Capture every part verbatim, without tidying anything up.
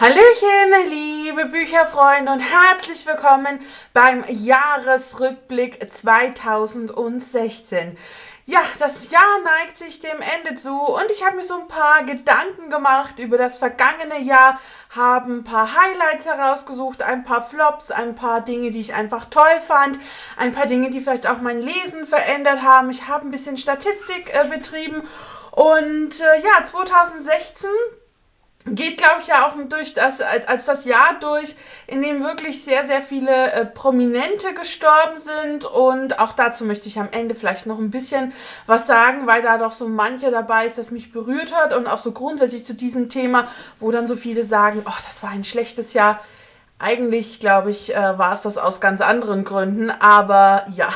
Hallöchen, liebe Bücherfreunde, und herzlich willkommen beim Jahresrückblick zweitausendsechzehn. Ja, das Jahr neigt sich dem Ende zu und ich habe mir so ein paar Gedanken gemacht über das vergangene Jahr, habe ein paar Highlights herausgesucht, ein paar Flops, ein paar Dinge, die ich einfach toll fand, ein paar Dinge, die vielleicht auch mein Lesen verändert haben. Ich habe ein bisschen Statistik äh, betrieben und äh, ja, zweitausendsechzehn... geht, glaube ich, ja auch durch das, als, als das Jahr durch, in dem wirklich sehr, sehr viele äh, Prominente gestorben sind. Und auch dazu möchte ich am Ende vielleicht noch ein bisschen was sagen, weil da doch so manche dabei ist, das mich berührt hat. Und auch so grundsätzlich zu diesem Thema, wo dann so viele sagen, oh, das war ein schlechtes Jahr. Eigentlich, glaube ich, äh, war es das aus ganz anderen Gründen. Aber ja,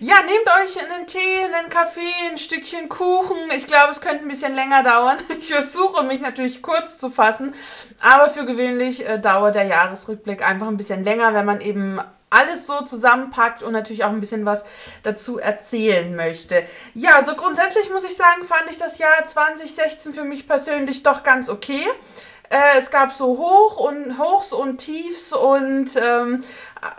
ja, nehmt euch einen Tee, einen Kaffee, ein Stückchen Kuchen. Ich glaube, es könnte ein bisschen länger dauern. Ich versuche mich natürlich kurz zu fassen, aber für gewöhnlich äh, dauert der Jahresrückblick einfach ein bisschen länger, wenn man eben alles so zusammenpackt und natürlich auch ein bisschen was dazu erzählen möchte. Ja, so grundsätzlich muss ich sagen, fand ich das Jahr zweitausendsechzehn für mich persönlich doch ganz okay. Es gab so Hoch und Hochs und Tiefs und ähm,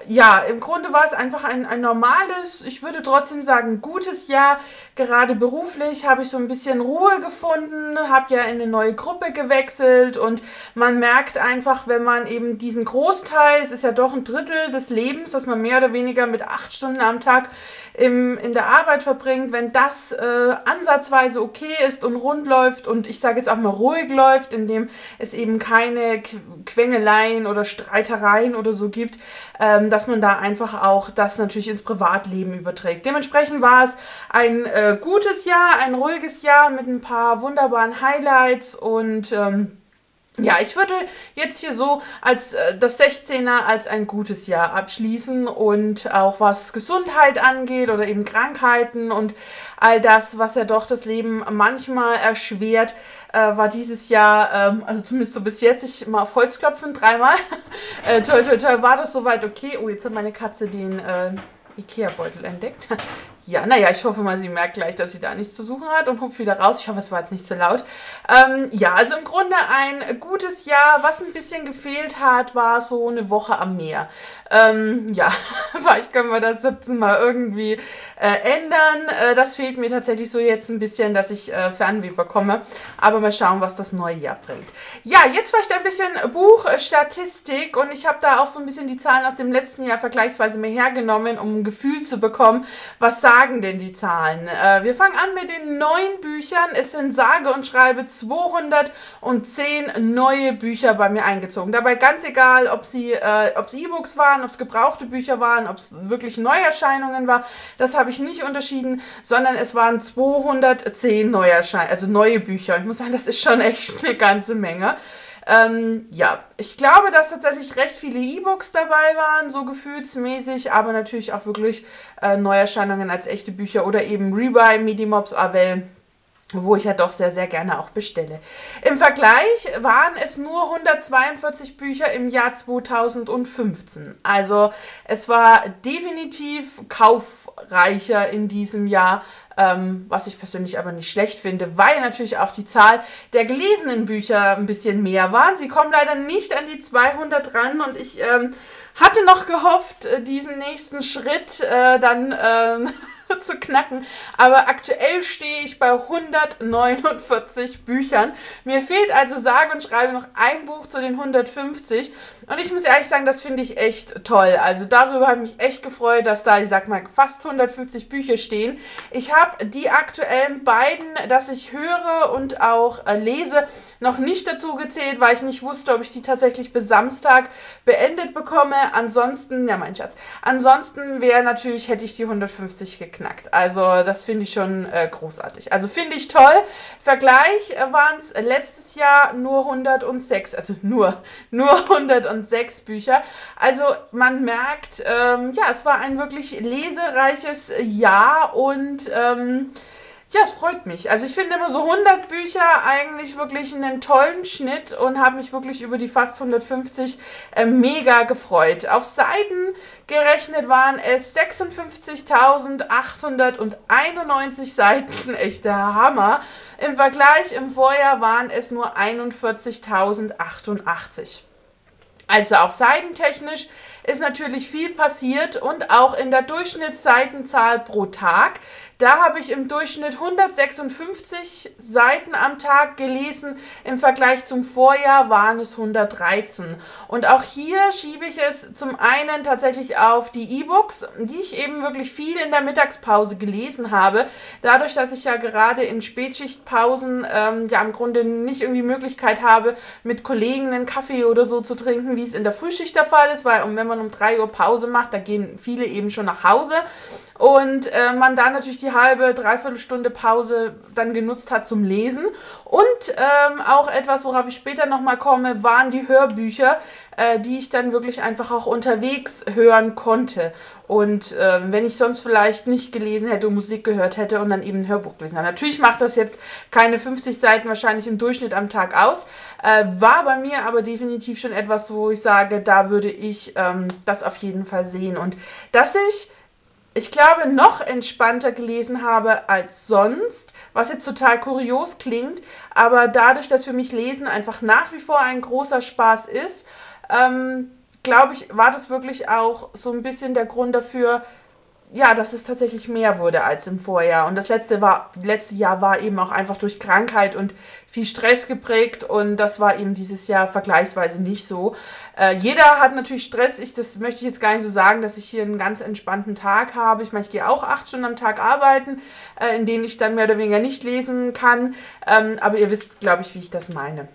ja, im Grunde war es einfach ein, ein normales, ich würde trotzdem sagen, gutes Jahr. Gerade beruflich habe ich so ein bisschen Ruhe gefunden, habe ja in eine neue Gruppe gewechselt und man merkt einfach, wenn man eben diesen Großteil, es ist ja doch ein Drittel des Lebens, dass man mehr oder weniger mit acht Stunden am Tag im, in der Arbeit verbringt, wenn das äh, ansatzweise okay ist und rund läuft und ich sage jetzt auch mal ruhig läuft, indem es eben keine Quengeleien oder Streitereien oder so gibt, ähm, dass man da einfach auch das natürlich ins Privatleben überträgt. Dementsprechend war es ein äh, gutes Jahr, ein ruhiges Jahr mit ein paar wunderbaren Highlights und ähm, ja, ich würde jetzt hier so als äh, das sechzehner als ein gutes Jahr abschließen und auch was Gesundheit angeht oder eben Krankheiten und all das, was ja doch das Leben manchmal erschwert, Äh, war dieses Jahr, ähm, also zumindest so bis jetzt, ich mal auf Holz klopfen, dreimal. äh, toi, toi, toi, war das soweit okay. Oh, jetzt hat meine Katze den äh, Ikea-Beutel entdeckt. Ja, naja, ich hoffe mal, sie merkt gleich, dass sie da nichts zu suchen hat und hupft wieder raus. Ich hoffe, es war jetzt nicht zu laut. Ähm, ja, also im Grunde ein gutes Jahr. Was ein bisschen gefehlt hat, war so eine Woche am Meer. Ähm, ja, vielleicht können wir das siebzehn mal irgendwie äh, ändern. Äh, das fehlt mir tatsächlich so jetzt ein bisschen, dass ich äh, Fernweh bekomme. Aber mal schauen, was das neue Jahr bringt. Ja, jetzt vielleicht ein bisschen Buchstatistik. Und ich habe da auch so ein bisschen die Zahlen aus dem letzten Jahr vergleichsweise mehr hergenommen, um ein Gefühl zu bekommen, was sagen denn die Zahlen. Äh, wir fangen an mit den neuen Büchern. Es sind sage und schreibe zweihundertzehn neue Bücher bei mir eingezogen. Dabei ganz egal, ob sie, äh, ob es E-Books waren, ob es gebrauchte Bücher waren, ob es wirklich Neuerscheinungen war, das habe ich nicht unterschieden, sondern es waren zweihundertzehn Neuerscheinungen, also neue Bücher. Ich muss sagen, das ist schon echt eine ganze Menge. Ähm, ja, ich glaube, dass tatsächlich recht viele E-Books dabei waren, so gefühlsmäßig, aber natürlich auch wirklich äh, Neuerscheinungen als echte Bücher oder eben Rebuy, Medimops, Audible, wo ich ja doch sehr, sehr gerne auch bestelle. Im Vergleich waren es nur hundertzweiundvierzig Bücher im Jahr zweitausendfünfzehn. Also es war definitiv kaufreicher in diesem Jahr, ähm, was ich persönlich aber nicht schlecht finde, weil natürlich auch die Zahl der gelesenen Bücher ein bisschen mehr war. Sie kommen leider nicht an die zweihundert ran und ich ähm, hatte noch gehofft, diesen nächsten Schritt äh, dann äh, zu knacken, aber aktuell stehe ich bei hundertneunundvierzig Büchern. Mir fehlt also sage und schreibe noch ein Buch zu den hundertfünfzig und ich muss ehrlich sagen, das finde ich echt toll. Also darüber habe ich mich echt gefreut, dass da, ich sag mal, fast hundertfünfzig Bücher stehen. Ich habe die aktuellen beiden, dass ich höre und auch äh, lese, noch nicht dazu gezählt, weil ich nicht wusste, ob ich die tatsächlich bis Samstag beendet bekomme. Ansonsten, ja mein Schatz, ansonsten wäre natürlich, hätte ich die hundertfünfzig gekriegt. Knackt. Also das finde ich schon äh, großartig. Also finde ich toll. Vergleich äh, waren es letztes Jahr nur hundertsechs, also nur, nur hundertsechs Bücher. Also man merkt, ähm, ja, es war ein wirklich lesereiches Jahr und ähm, Ja, es freut mich. Also ich finde immer so hundert Bücher eigentlich wirklich einen tollen Schnitt und habe mich wirklich über die fast hundertfünfzig äh, mega gefreut. Auf Seiten gerechnet waren es sechsundfünfzigtausendachthunderteinundneunzig Seiten. Echt der Hammer. Im Vergleich im Vorjahr waren es nur einundvierzigtausendachtundachtzig. Also auch seitentechnisch ist natürlich viel passiert und auch in der Durchschnittsseitenzahl pro Tag. Da habe ich im Durchschnitt hundertsechsundfünfzig Seiten am Tag gelesen. Im Vergleich zum Vorjahr waren es hundertdreizehn. Und auch hier schiebe ich es zum einen tatsächlich auf die E-Books, die ich eben wirklich viel in der Mittagspause gelesen habe. Dadurch, dass ich ja gerade in Spätschichtpausen ähm, ja im Grunde nicht irgendwie Möglichkeit habe, mit Kollegen einen Kaffee oder so zu trinken, wie es in der Frühschicht der Fall ist, weil um wenn man um drei Uhr Pause macht, da gehen viele eben schon nach Hause und äh, man da natürlich die halbe, dreiviertel Stunde Pause dann genutzt hat zum Lesen. Und ähm, auch etwas, worauf ich später nochmal komme, waren die Hörbücher, äh, die ich dann wirklich einfach auch unterwegs hören konnte. Und äh, wenn ich sonst vielleicht nicht gelesen hätte und Musik gehört hätte und dann eben ein Hörbuch gelesen habe. Natürlich macht das jetzt keine fünfzig Seiten wahrscheinlich im Durchschnitt am Tag aus, äh, war bei mir aber definitiv schon etwas, wo ich sage, da würde ich ähm, das auf jeden Fall sehen. Und dass ich Ich glaube, noch entspannter gelesen habe als sonst, was jetzt total kurios klingt, aber dadurch, dass für mich Lesen einfach nach wie vor ein großer Spaß ist, ähm, glaube ich, war das wirklich auch so ein bisschen der Grund dafür, ja, dass es tatsächlich mehr wurde als im Vorjahr. Und das letzte, war, letzte Jahr war eben auch einfach durch Krankheit und viel Stress geprägt und das war eben dieses Jahr vergleichsweise nicht so. Äh, jeder hat natürlich Stress. Ich, das möchte ich jetzt gar nicht so sagen, dass ich hier einen ganz entspannten Tag habe. Ich meine, ich gehe auch acht Stunden am Tag arbeiten, äh, in denen ich dann mehr oder weniger nicht lesen kann. Ähm, aber ihr wisst, glaube ich, wie ich das meine.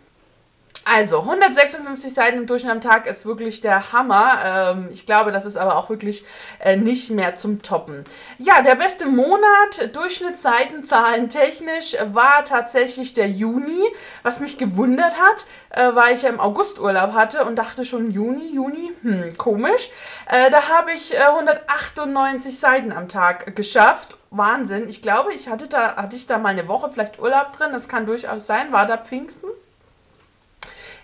Also, hundertsechsundfünfzig Seiten im Durchschnitt am Tag ist wirklich der Hammer. Ähm, ich glaube, das ist aber auch wirklich äh, nicht mehr zum Toppen. Ja, der beste Monat, Durchschnittsseitenzahlen technisch, war tatsächlich der Juni. Was mich gewundert hat, äh, weil ich ja im August Urlaub hatte und dachte schon, Juni, Juni, hm, komisch. Äh, da habe ich äh, hundertachtundneunzig Seiten am Tag geschafft. Wahnsinn. Ich glaube, ich hatte da, hatte ich da mal eine Woche vielleicht Urlaub drin. Das kann durchaus sein. War da Pfingsten?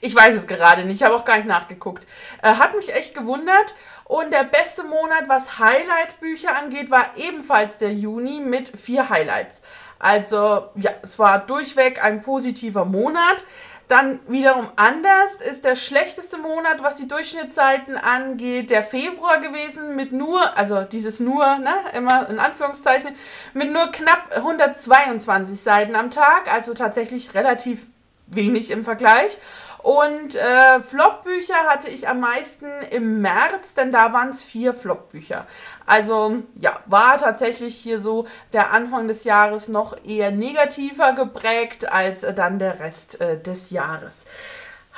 Ich weiß es gerade nicht, ich habe auch gar nicht nachgeguckt. Äh, hat mich echt gewundert. Und der beste Monat, was Highlight-Bücher angeht, war ebenfalls der Juni mit vier Highlights. Also, ja, es war durchweg ein positiver Monat. Dann wiederum anders ist der schlechteste Monat, was die Durchschnittsseiten angeht, der Februar gewesen mit nur, also dieses nur, ne, immer in Anführungszeichen, mit nur knapp hundertzweiundzwanzig Seiten am Tag, also tatsächlich relativ wenig im Vergleich. Und äh, Flop-Bücher hatte ich am meisten im März, denn da waren es vier Flop-Bücher. Also ja, war tatsächlich hier so der Anfang des Jahres noch eher negativer geprägt als äh, dann der Rest äh, des Jahres.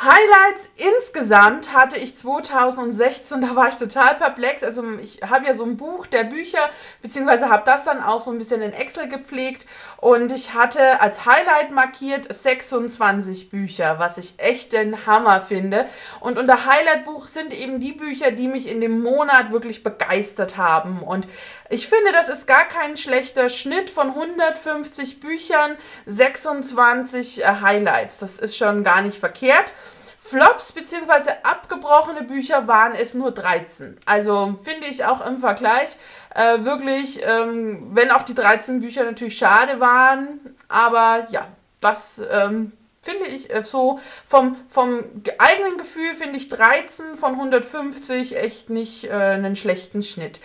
Highlights insgesamt hatte ich zweitausendsechzehn, da war ich total perplex, also ich habe ja so ein Buch der Bücher, beziehungsweise habe das dann auch so ein bisschen in Excel gepflegt und ich hatte als Highlight markiert sechsundzwanzig Bücher, was ich echt den Hammer finde und unter Highlight-Buch sind eben die Bücher, die mich in dem Monat wirklich begeistert haben und ich finde, das ist gar kein schlechter Schnitt von hundertfünfzig Büchern, sechsundzwanzig Highlights, das ist schon gar nicht verkehrt. Flops bzw. abgebrochene Bücher waren es nur dreizehn. Also finde ich auch im Vergleich äh, wirklich, ähm, wenn auch die dreizehn Bücher natürlich schade waren, aber ja, das ähm, finde ich äh, so vom, vom eigenen Gefühl finde ich dreizehn von hundertfünfzig echt nicht äh, einen schlechten Schnitt.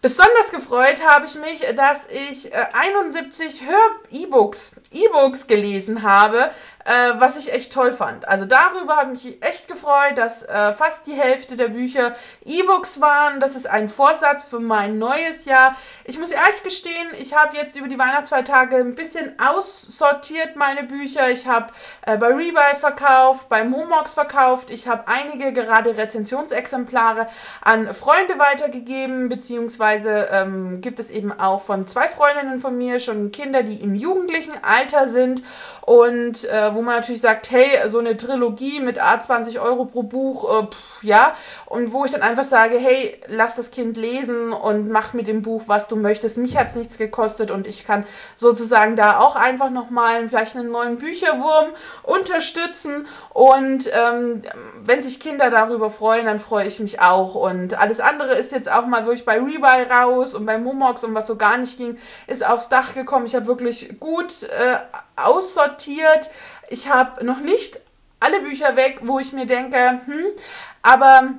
Besonders gefreut habe ich mich, dass ich einundsiebzig Hör-E-Books E-Books gelesen habe, äh, was ich echt toll fand. Also darüber habe ich mich echt gefreut, dass äh, fast die Hälfte der Bücher E-Books waren. Das ist ein Vorsatz für mein neues Jahr. Ich muss ehrlich gestehen, ich habe jetzt über die Weihnachtsfeiertage ein bisschen aussortiert meine Bücher. Ich habe äh, bei Rebuy verkauft, bei Momox verkauft. Ich habe einige gerade Rezensionsexemplare an Freunde weitergegeben, beziehungsweise Ähm, gibt es eben auch von zwei Freundinnen von mir schon Kinder, die im jugendlichen Alter sind und äh, äh, wo man natürlich sagt, hey, so eine Trilogie mit a zwanzig Euro pro Buch, äh, pff, ja, und wo ich dann einfach sage, hey, lass das Kind lesen und mach mit dem Buch, was du möchtest. Mich hat es nichts gekostet und ich kann sozusagen da auch einfach nochmal vielleicht einen neuen Bücherwurm unterstützen und ähm, wenn sich Kinder darüber freuen, dann freue ich mich auch und alles andere ist jetzt auch mal wirklich bei Rebuy raus und bei Momox und was so gar nicht ging, ist aufs Dach gekommen. Ich habe wirklich gut äh, aussortiert. Ich habe noch nicht alle Bücher weg, wo ich mir denke, hm, aber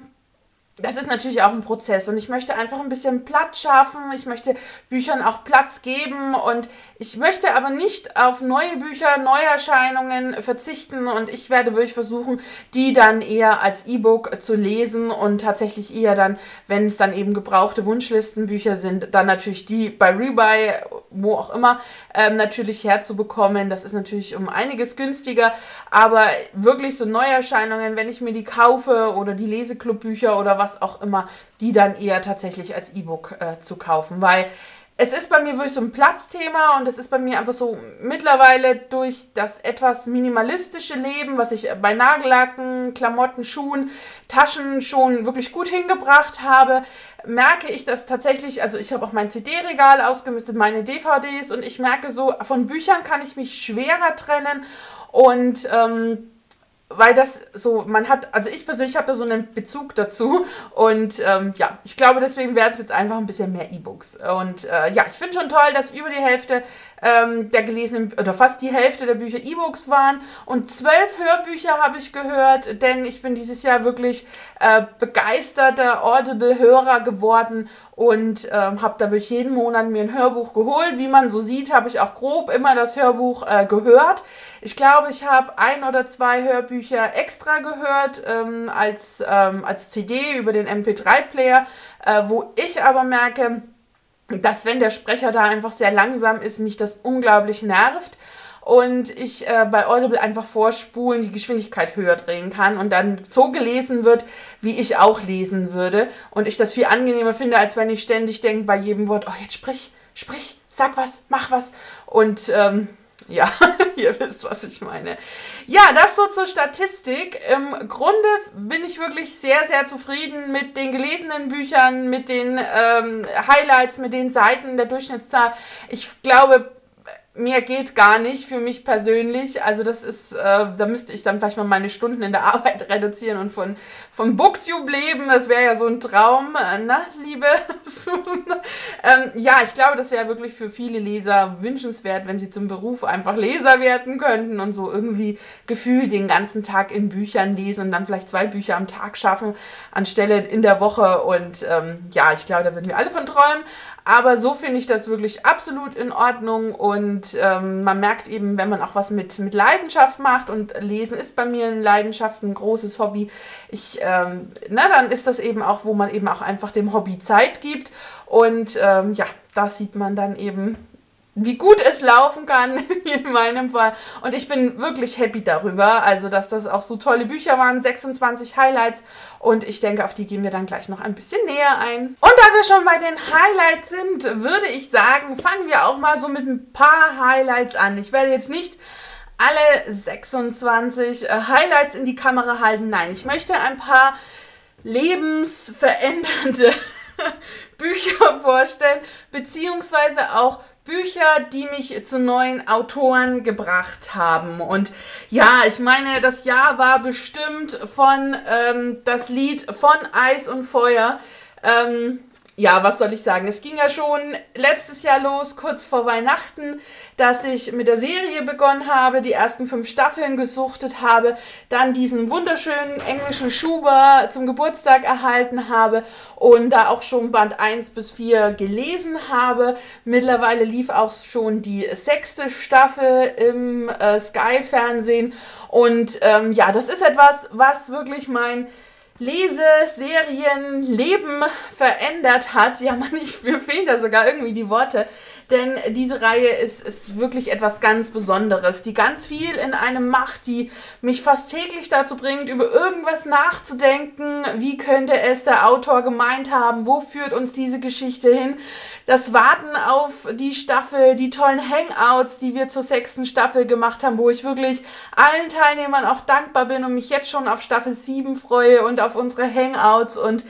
das ist natürlich auch ein Prozess und ich möchte einfach ein bisschen Platz schaffen, ich möchte Büchern auch Platz geben und ich möchte aber nicht auf neue Bücher, Neuerscheinungen verzichten und ich werde wirklich versuchen, die dann eher als E-Book zu lesen und tatsächlich eher dann, wenn es dann eben gebrauchte Wunschlistenbücher sind, dann natürlich die bei Rebuy, wo auch immer, ähm, natürlich herzubekommen. Das ist natürlich um einiges günstiger, aber wirklich so Neuerscheinungen, wenn ich mir die kaufe oder die Leseklub-Bücher oder was, was auch immer, die dann eher tatsächlich als E-Book äh, zu kaufen, weil es ist bei mir wirklich so ein Platzthema und es ist bei mir einfach so mittlerweile durch das etwas minimalistische Leben, was ich bei Nagellacken, Klamotten, Schuhen, Taschen schon wirklich gut hingebracht habe, merke ich das tatsächlich, also ich habe auch mein C D-Regal ausgemistet, meine D V Ds und ich merke so, von Büchern kann ich mich schwerer trennen und ähm, weil das so, man hat, also ich persönlich habe da so einen Bezug dazu und ähm, ja, ich glaube, deswegen werden es jetzt einfach ein bisschen mehr E-Books. Und äh, ja, ich finde schon toll, dass über die Hälfte ähm, der gelesenen, oder fast die Hälfte der Bücher E-Books waren und zwölf Hörbücher habe ich gehört, denn ich bin dieses Jahr wirklich äh, begeisterter Audible-Hörer geworden und ähm, habe da wirklich jeden Monat mir ein Hörbuch geholt. Wie man so sieht, habe ich auch grob immer das Hörbuch äh, gehört. Ich glaube, ich habe ein oder zwei Hörbücher extra gehört ähm, als, ähm, als C D über den M P drei Player, äh, wo ich aber merke, dass wenn der Sprecher da einfach sehr langsam ist, mich das unglaublich nervt und ich äh, bei Audible einfach vorspulen, die Geschwindigkeit höher drehen kann und dann so gelesen wird, wie ich auch lesen würde und ich das viel angenehmer finde, als wenn ich ständig denke bei jedem Wort, oh jetzt sprich, sprich, sag was, mach was und ähm, ja, ihr wisst, was ich meine. Ja, das so zur Statistik. Im Grunde bin ich wirklich sehr, sehr zufrieden mit den gelesenen Büchern, mit den ähm, Highlights, mit den Seiten der Durchschnittszahl. Ich glaube, mehr geht gar nicht für mich persönlich. Also das ist, äh, da müsste ich dann vielleicht mal meine Stunden in der Arbeit reduzieren und von, von Booktube leben. Das wäre ja so ein Traum, äh, na, liebe Susan? ähm, ja, ich glaube, das wäre wirklich für viele Leser wünschenswert, wenn sie zum Beruf einfach Leser werden könnten und so irgendwie Gefühl den ganzen Tag in Büchern lesen und dann vielleicht zwei Bücher am Tag schaffen, anstelle in der Woche. Und ähm, ja, ich glaube, da würden wir alle von träumen. Aber so finde ich das wirklich absolut in Ordnung und ähm, man merkt eben, wenn man auch was mit, mit Leidenschaft macht und Lesen ist bei mir eine Leidenschaft, ein großes Hobby, ich, ähm, na, dann ist das eben auch, wo man eben auch einfach dem Hobby Zeit gibt und ähm, ja, das sieht man dann eben, wie gut es laufen kann, in meinem Fall. Und ich bin wirklich happy darüber, also dass das auch so tolle Bücher waren, sechsundzwanzig Highlights. Und ich denke, auf die gehen wir dann gleich noch ein bisschen näher ein. Und da wir schon bei den Highlights sind, würde ich sagen, fangen wir auch mal so mit ein paar Highlights an. Ich werde jetzt nicht alle sechsundzwanzig Highlights in die Kamera halten. Nein, ich möchte ein paar lebensverändernde Bücher vorstellen, beziehungsweise auch Bücher, die mich zu neuen Autoren gebracht haben. Und ja, ich meine, das Jahr war bestimmt von ähm, das Lied von Eis und Feuer. Ähm, ja, was soll ich sagen? Es ging ja schon letztes Jahr los, kurz vor Weihnachten, dass ich mit der Serie begonnen habe, die ersten fünf Staffeln gesuchtet habe, dann diesen wunderschönen englischen Schuber zum Geburtstag erhalten habe und da auch schon Band eins bis vier gelesen habe. Mittlerweile lief auch schon die sechste Staffel im äh, Sky-Fernsehen und ähm, ja, das ist etwas, was wirklich mein Lese-, Serien-, Leben verändert hat. Ja, man, ich, mir fehlen da sogar irgendwie die Worte. denn diese Reihe ist, ist wirklich etwas ganz Besonderes, die ganz viel in einem macht, die mich fast täglich dazu bringt, über irgendwas nachzudenken. Wie könnte es der Autor gemeint haben? Wo führt uns diese Geschichte hin? Das Warten auf die Staffel, die tollen Hangouts, die wir zur sechsten Staffel gemacht haben, wo ich wirklich allen Teilnehmern auch dankbar bin und mich jetzt schon auf Staffel sieben freue und auf unsere Hangouts. Und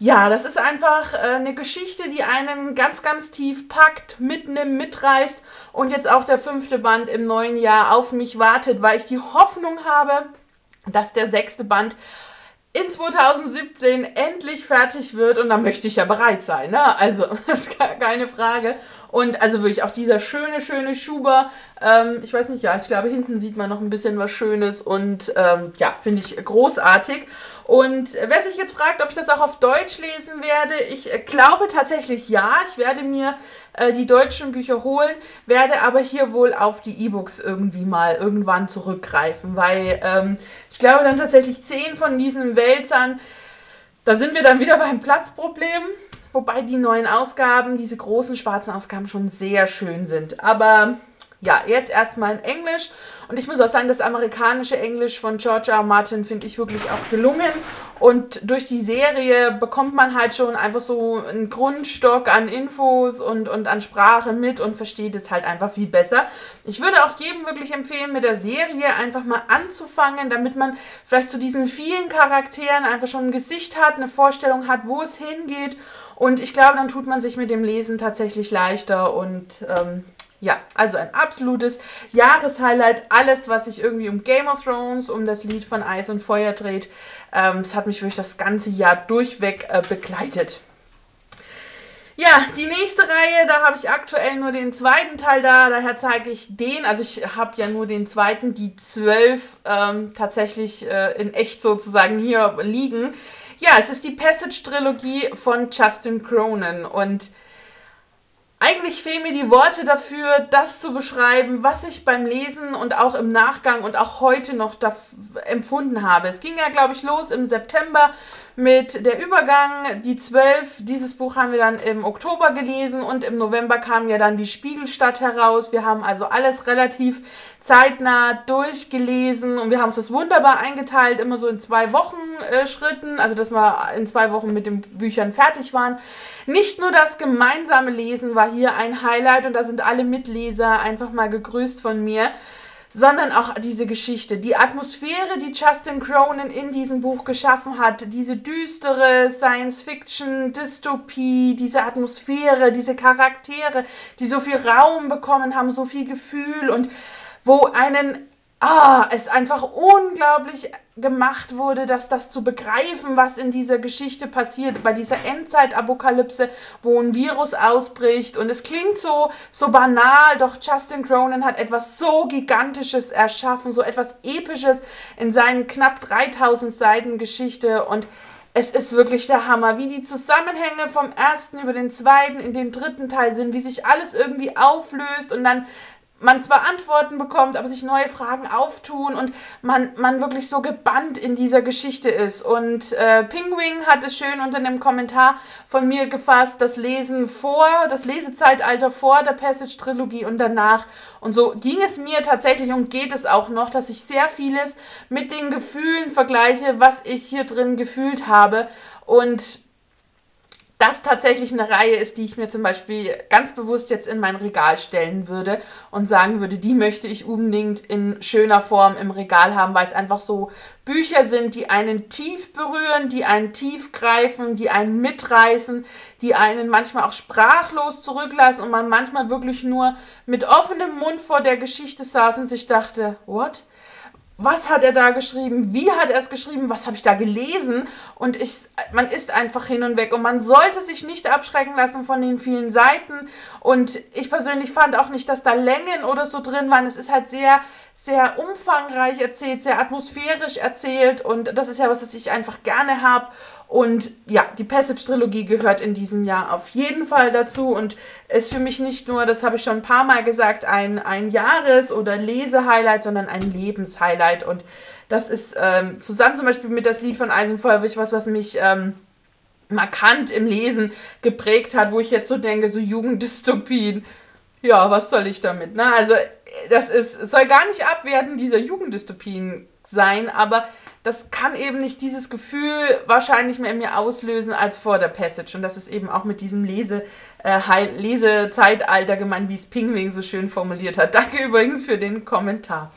ja, das ist einfach äh, eine Geschichte, die einen ganz, ganz tief packt, mitnimmt, mitreißt und jetzt auch der fünfte Band im neuen Jahr auf mich wartet, weil ich die Hoffnung habe, dass der sechste Band in zweitausendsiebzehn endlich fertig wird und da möchte ich ja bereit sein, ne? Also, das ist keine Frage. Und also wirklich auch dieser schöne, schöne Schuber, ähm, ich weiß nicht, ja, ich glaube, hinten sieht man noch ein bisschen was Schönes und ähm, ja, finde ich großartig. Und wer sich jetzt fragt, ob ich das auch auf Deutsch lesen werde, ich glaube tatsächlich ja, ich werde mir äh, die deutschen Bücher holen, werde aber hier wohl auf die E-Books irgendwie mal irgendwann zurückgreifen, weil ähm, ich glaube dann tatsächlich zehn von diesen Wälzern, da sind wir dann wieder beim Platzproblem. Wobei die neuen Ausgaben, diese großen schwarzen Ausgaben schon sehr schön sind. Aber ja, jetzt erstmal in Englisch. Und ich muss auch sagen, das amerikanische Englisch von George R. R. Martin finde ich wirklich auch gelungen. Und durch die Serie bekommt man halt schon einfach so einen Grundstock an Infos und, und an Sprache mit und versteht es halt einfach viel besser. Ich würde auch jedem wirklich empfehlen, mit der Serie einfach mal anzufangen, damit man vielleicht zu diesen vielen Charakteren einfach schon ein Gesicht hat, eine Vorstellung hat, wo es hingeht. Und ich glaube, dann tut man sich mit dem Lesen tatsächlich leichter und ähm, ja, also ein absolutes Jahreshighlight. Alles, was sich irgendwie um Game of Thrones, um das Lied von Eis und Feuer dreht, ähm, das hat mich wirklich das ganze Jahr durchweg äh, begleitet. Ja, die nächste Reihe, da habe ich aktuell nur den zweiten Teil da, daher zeige ich den, also ich habe ja nur den zweiten, die zwölf ähm, tatsächlich äh, in echt sozusagen hier liegen. Ja, es ist die Passage-Trilogie von Justin Cronin und eigentlich fehlen mir die Worte dafür, das zu beschreiben, was ich beim Lesen und auch im Nachgang und auch heute noch empfunden habe. Es ging ja, glaube ich, los im September mit der Übergang, die zwölf, dieses Buch haben wir dann im Oktober gelesen und im November kam ja dann die Spiegelstadt heraus. Wir haben also alles relativ zeitnah durchgelesen und wir haben es das wunderbar eingeteilt, immer so in zwei Wochen äh, Schritten, also dass wir in zwei Wochen mit den Büchern fertig waren. Nicht nur das gemeinsame Lesen war hier ein Highlight und da sind alle Mitleser einfach mal gegrüßt von mir, sondern auch diese Geschichte, die Atmosphäre, die Justin Cronin in diesem Buch geschaffen hat, diese düstere Science-Fiction-Dystopie, diese Atmosphäre, diese Charaktere, die so viel Raum bekommen haben, so viel Gefühl und wo einen, ah, es einfach unglaublich gemacht wurde, dass das zu begreifen, was in dieser Geschichte passiert, bei dieser Endzeitapokalypse, wo ein Virus ausbricht und es klingt so, so banal, doch Justin Cronin hat etwas so Gigantisches erschaffen, so etwas Episches in seinen knapp dreitausend Seiten Geschichte und es ist wirklich der Hammer, wie die Zusammenhänge vom ersten über den zweiten in den dritten Teil sind, wie sich alles irgendwie auflöst und dann man zwar Antworten bekommt, aber sich neue Fragen auftun und man, man wirklich so gebannt in dieser Geschichte ist. Und äh, Pingwing hat es schön unter einem Kommentar von mir gefasst, das Lesen vor, das Lesezeitalter vor der Passage-Trilogie und danach. Und so ging es mir tatsächlich und geht es auch noch, dass ich sehr vieles mit den Gefühlen vergleiche, was ich hier drin gefühlt habe und das tatsächlich eine Reihe ist, die ich mir zum Beispiel ganz bewusst jetzt in mein Regal stellen würde und sagen würde, die möchte ich unbedingt in schöner Form im Regal haben, weil es einfach so Bücher sind, die einen tief berühren, die einen tief greifen, die einen mitreißen, die einen manchmal auch sprachlos zurücklassen und man manchmal wirklich nur mit offenem Mund vor der Geschichte saß und sich dachte, what? Was hat er da geschrieben? Wie hat er es geschrieben? Was habe ich da gelesen? Und ich, man ist einfach hin und weg. Und man sollte sich nicht abschrecken lassen von den vielen Seiten. Und ich persönlich fand auch nicht, dass da Längen oder so drin waren. Es ist halt sehr, sehr umfangreich erzählt, sehr atmosphärisch erzählt. Und das ist ja was, das ich einfach gerne habe. Und ja, die Passage-Trilogie gehört in diesem Jahr auf jeden Fall dazu und ist für mich nicht nur, das habe ich schon ein paar Mal gesagt, ein, ein Jahres- oder Lesehighlight, sondern ein Lebenshighlight. Und das ist ähm, zusammen zum Beispiel mit das Lied von Eis und Feuer wirklich was, was mich ähm, markant im Lesen geprägt hat, wo ich jetzt so denke, so Jugenddystopien. ja, was soll ich damit? Ne? Also das ist, es soll gar nicht abwerten dieser Jugenddystopien sein, aber das kann eben nicht dieses Gefühl wahrscheinlich mehr in mir auslösen als vor der Passage. Und das ist eben auch mit diesem Lese, äh, Lesezeitalter gemeint, wie es Pingwing so schön formuliert hat. Danke übrigens für den Kommentar.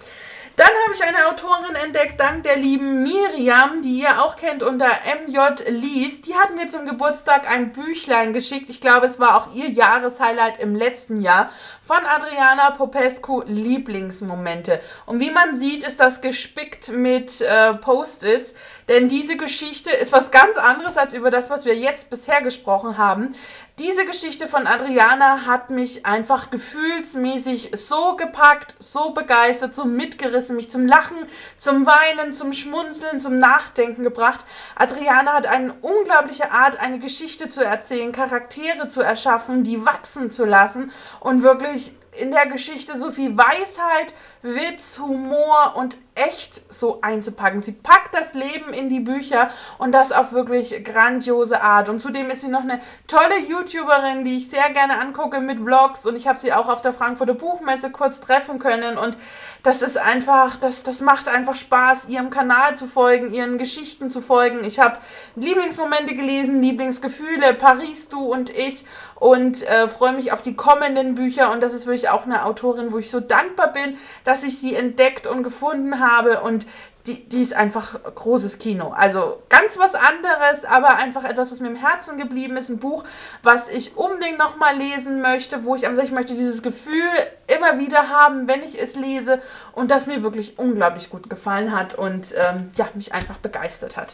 Dann habe ich eine Autorin entdeckt, dank der lieben Miriam, die ihr auch kennt unter M J Liest. Die hat mir zum Geburtstag ein Büchlein geschickt. Ich glaube, es war auch ihr Jahreshighlight im letzten Jahr von Adriana Popescu, Lieblingsmomente. Und wie man sieht, ist das gespickt mit äh, Post-its, denn diese Geschichte ist was ganz anderes als über das, was wir jetzt bisher gesprochen haben. Diese Geschichte von Adriana hat mich einfach gefühlsmäßig so gepackt, so begeistert, so mitgerissen, mich zum Lachen, zum Weinen, zum Schmunzeln, zum Nachdenken gebracht. Adriana hat eine unglaubliche Art, eine Geschichte zu erzählen, Charaktere zu erschaffen, die wachsen zu lassen und wirklich in der Geschichte so viel Weisheit, Witz, Humor und echt so einzupacken. Sie packt das Leben in die Bücher und das auf wirklich grandiose Art. Und zudem ist sie noch eine tolle YouTuberin, die ich sehr gerne angucke mit Vlogs, und ich habe sie auch auf der Frankfurter Buchmesse kurz treffen können, und das ist einfach, das, das macht einfach Spaß, ihrem Kanal zu folgen, ihren Geschichten zu folgen. Ich habe Lieblingsmomente gelesen, Lieblingsgefühle, Paris, du und ich, und äh, freue mich auf die kommenden Bücher, und das ist wirklich auch eine Autorin, wo ich so dankbar bin, dass ich sie entdeckt und gefunden habe, und die, die ist einfach großes Kino. Also ganz was anderes, aber einfach etwas, was mir im Herzen geblieben ist. Ein Buch, was ich unbedingt nochmal lesen möchte, wo ich am ich möchte dieses Gefühl immer wieder haben, wenn ich es lese, und das mir wirklich unglaublich gut gefallen hat und ähm, ja, mich einfach begeistert hat.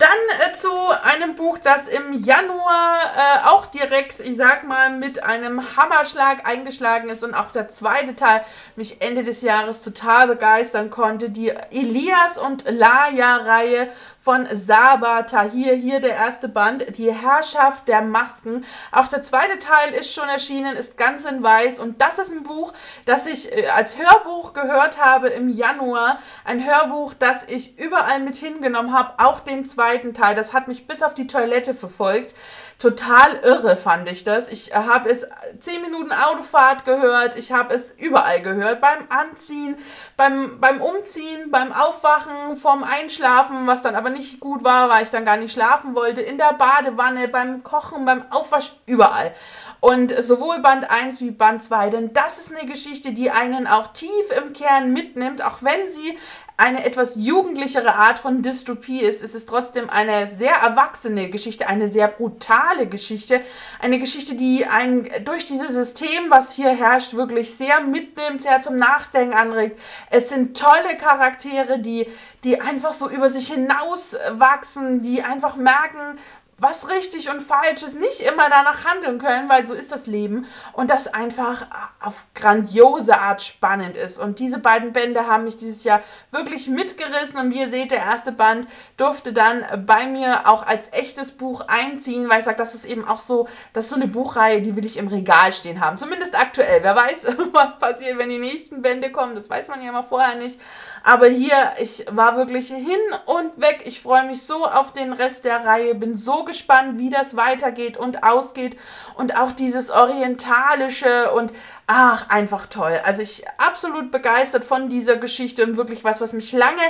Dann äh, zu einem Buch, das im Januar äh, auch direkt, ich sag mal, mit einem Hammerschlag eingeschlagen ist und auch der zweite Teil mich Ende des Jahres total begeistern konnte. Die Elias und Laia Reihe von Saba Tahir, hier der erste Band, Die Herrschaft der Masken. Auch der zweite Teil ist schon erschienen, ist ganz in weiß, und das ist ein Buch, das ich äh, als Hörbuch gehört habe im Januar. Ein Hörbuch, das ich überall mit hingenommen habe, auch den zweiten Teil. Das hat mich bis auf die Toilette verfolgt. Total irre fand ich das. Ich habe es zehn Minuten Autofahrt gehört, ich habe es überall gehört, beim Anziehen, beim, beim Umziehen, beim Aufwachen, vorm Einschlafen, was dann aber nicht gut war, weil ich dann gar nicht schlafen wollte, in der Badewanne, beim Kochen, beim Aufwaschen, überall. Und sowohl Band eins wie Band zwei, denn das ist eine Geschichte, die einen auch tief im Kern mitnimmt, auch wenn sie eine etwas jugendlichere Art von Dystopie ist, ist es trotzdem eine sehr erwachsene Geschichte, eine sehr brutale Geschichte, eine Geschichte, die einen durch dieses System, was hier herrscht, wirklich sehr mitnimmt, sehr zum Nachdenken anregt. Es sind tolle Charaktere, die, die einfach so über sich hinauswachsen, die einfach merken, was richtig und falsch ist, nicht immer danach handeln können, weil so ist das Leben, und das einfach auf grandiose Art spannend ist. Und diese beiden Bände haben mich dieses Jahr wirklich mitgerissen, und wie ihr seht, der erste Band durfte dann bei mir auch als echtes Buch einziehen, weil ich sage, das ist eben auch so, das ist so eine Buchreihe, die will ich im Regal stehen haben, zumindest aktuell. Wer weiß, was passiert, wenn die nächsten Bände kommen, das weiß man ja immer vorher nicht. Aber hier, ich war wirklich hin und weg. Ich freue mich so auf den Rest der Reihe, bin so gespannt, wie das weitergeht und ausgeht. Und auch dieses Orientalische und ach, einfach toll. Also ich bin absolut begeistert von dieser Geschichte und wirklich was, was mich lange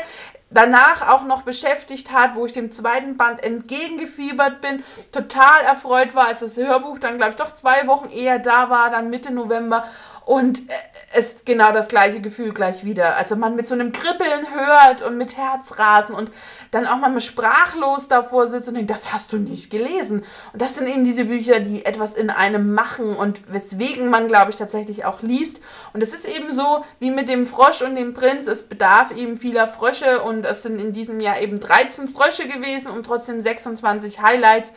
danach auch noch beschäftigt hat, wo ich dem zweiten Band entgegengefiebert bin, total erfreut war, als das Hörbuch dann, glaube ich, doch zwei Wochen eher da war, dann Mitte November. Und es ist genau das gleiche Gefühl gleich wieder. Also man mit so einem Kribbeln hört und mit Herzrasen und dann auch mal sprachlos davor sitzt und denkt, das hast du nicht gelesen. Und das sind eben diese Bücher, die etwas in einem machen und weswegen man, glaube ich, tatsächlich auch liest. Und es ist eben so wie mit dem Frosch und dem Prinz, es bedarf eben vieler Frösche, und es sind in diesem Jahr eben dreizehn Frösche gewesen, um trotzdem sechsundzwanzig Highlights,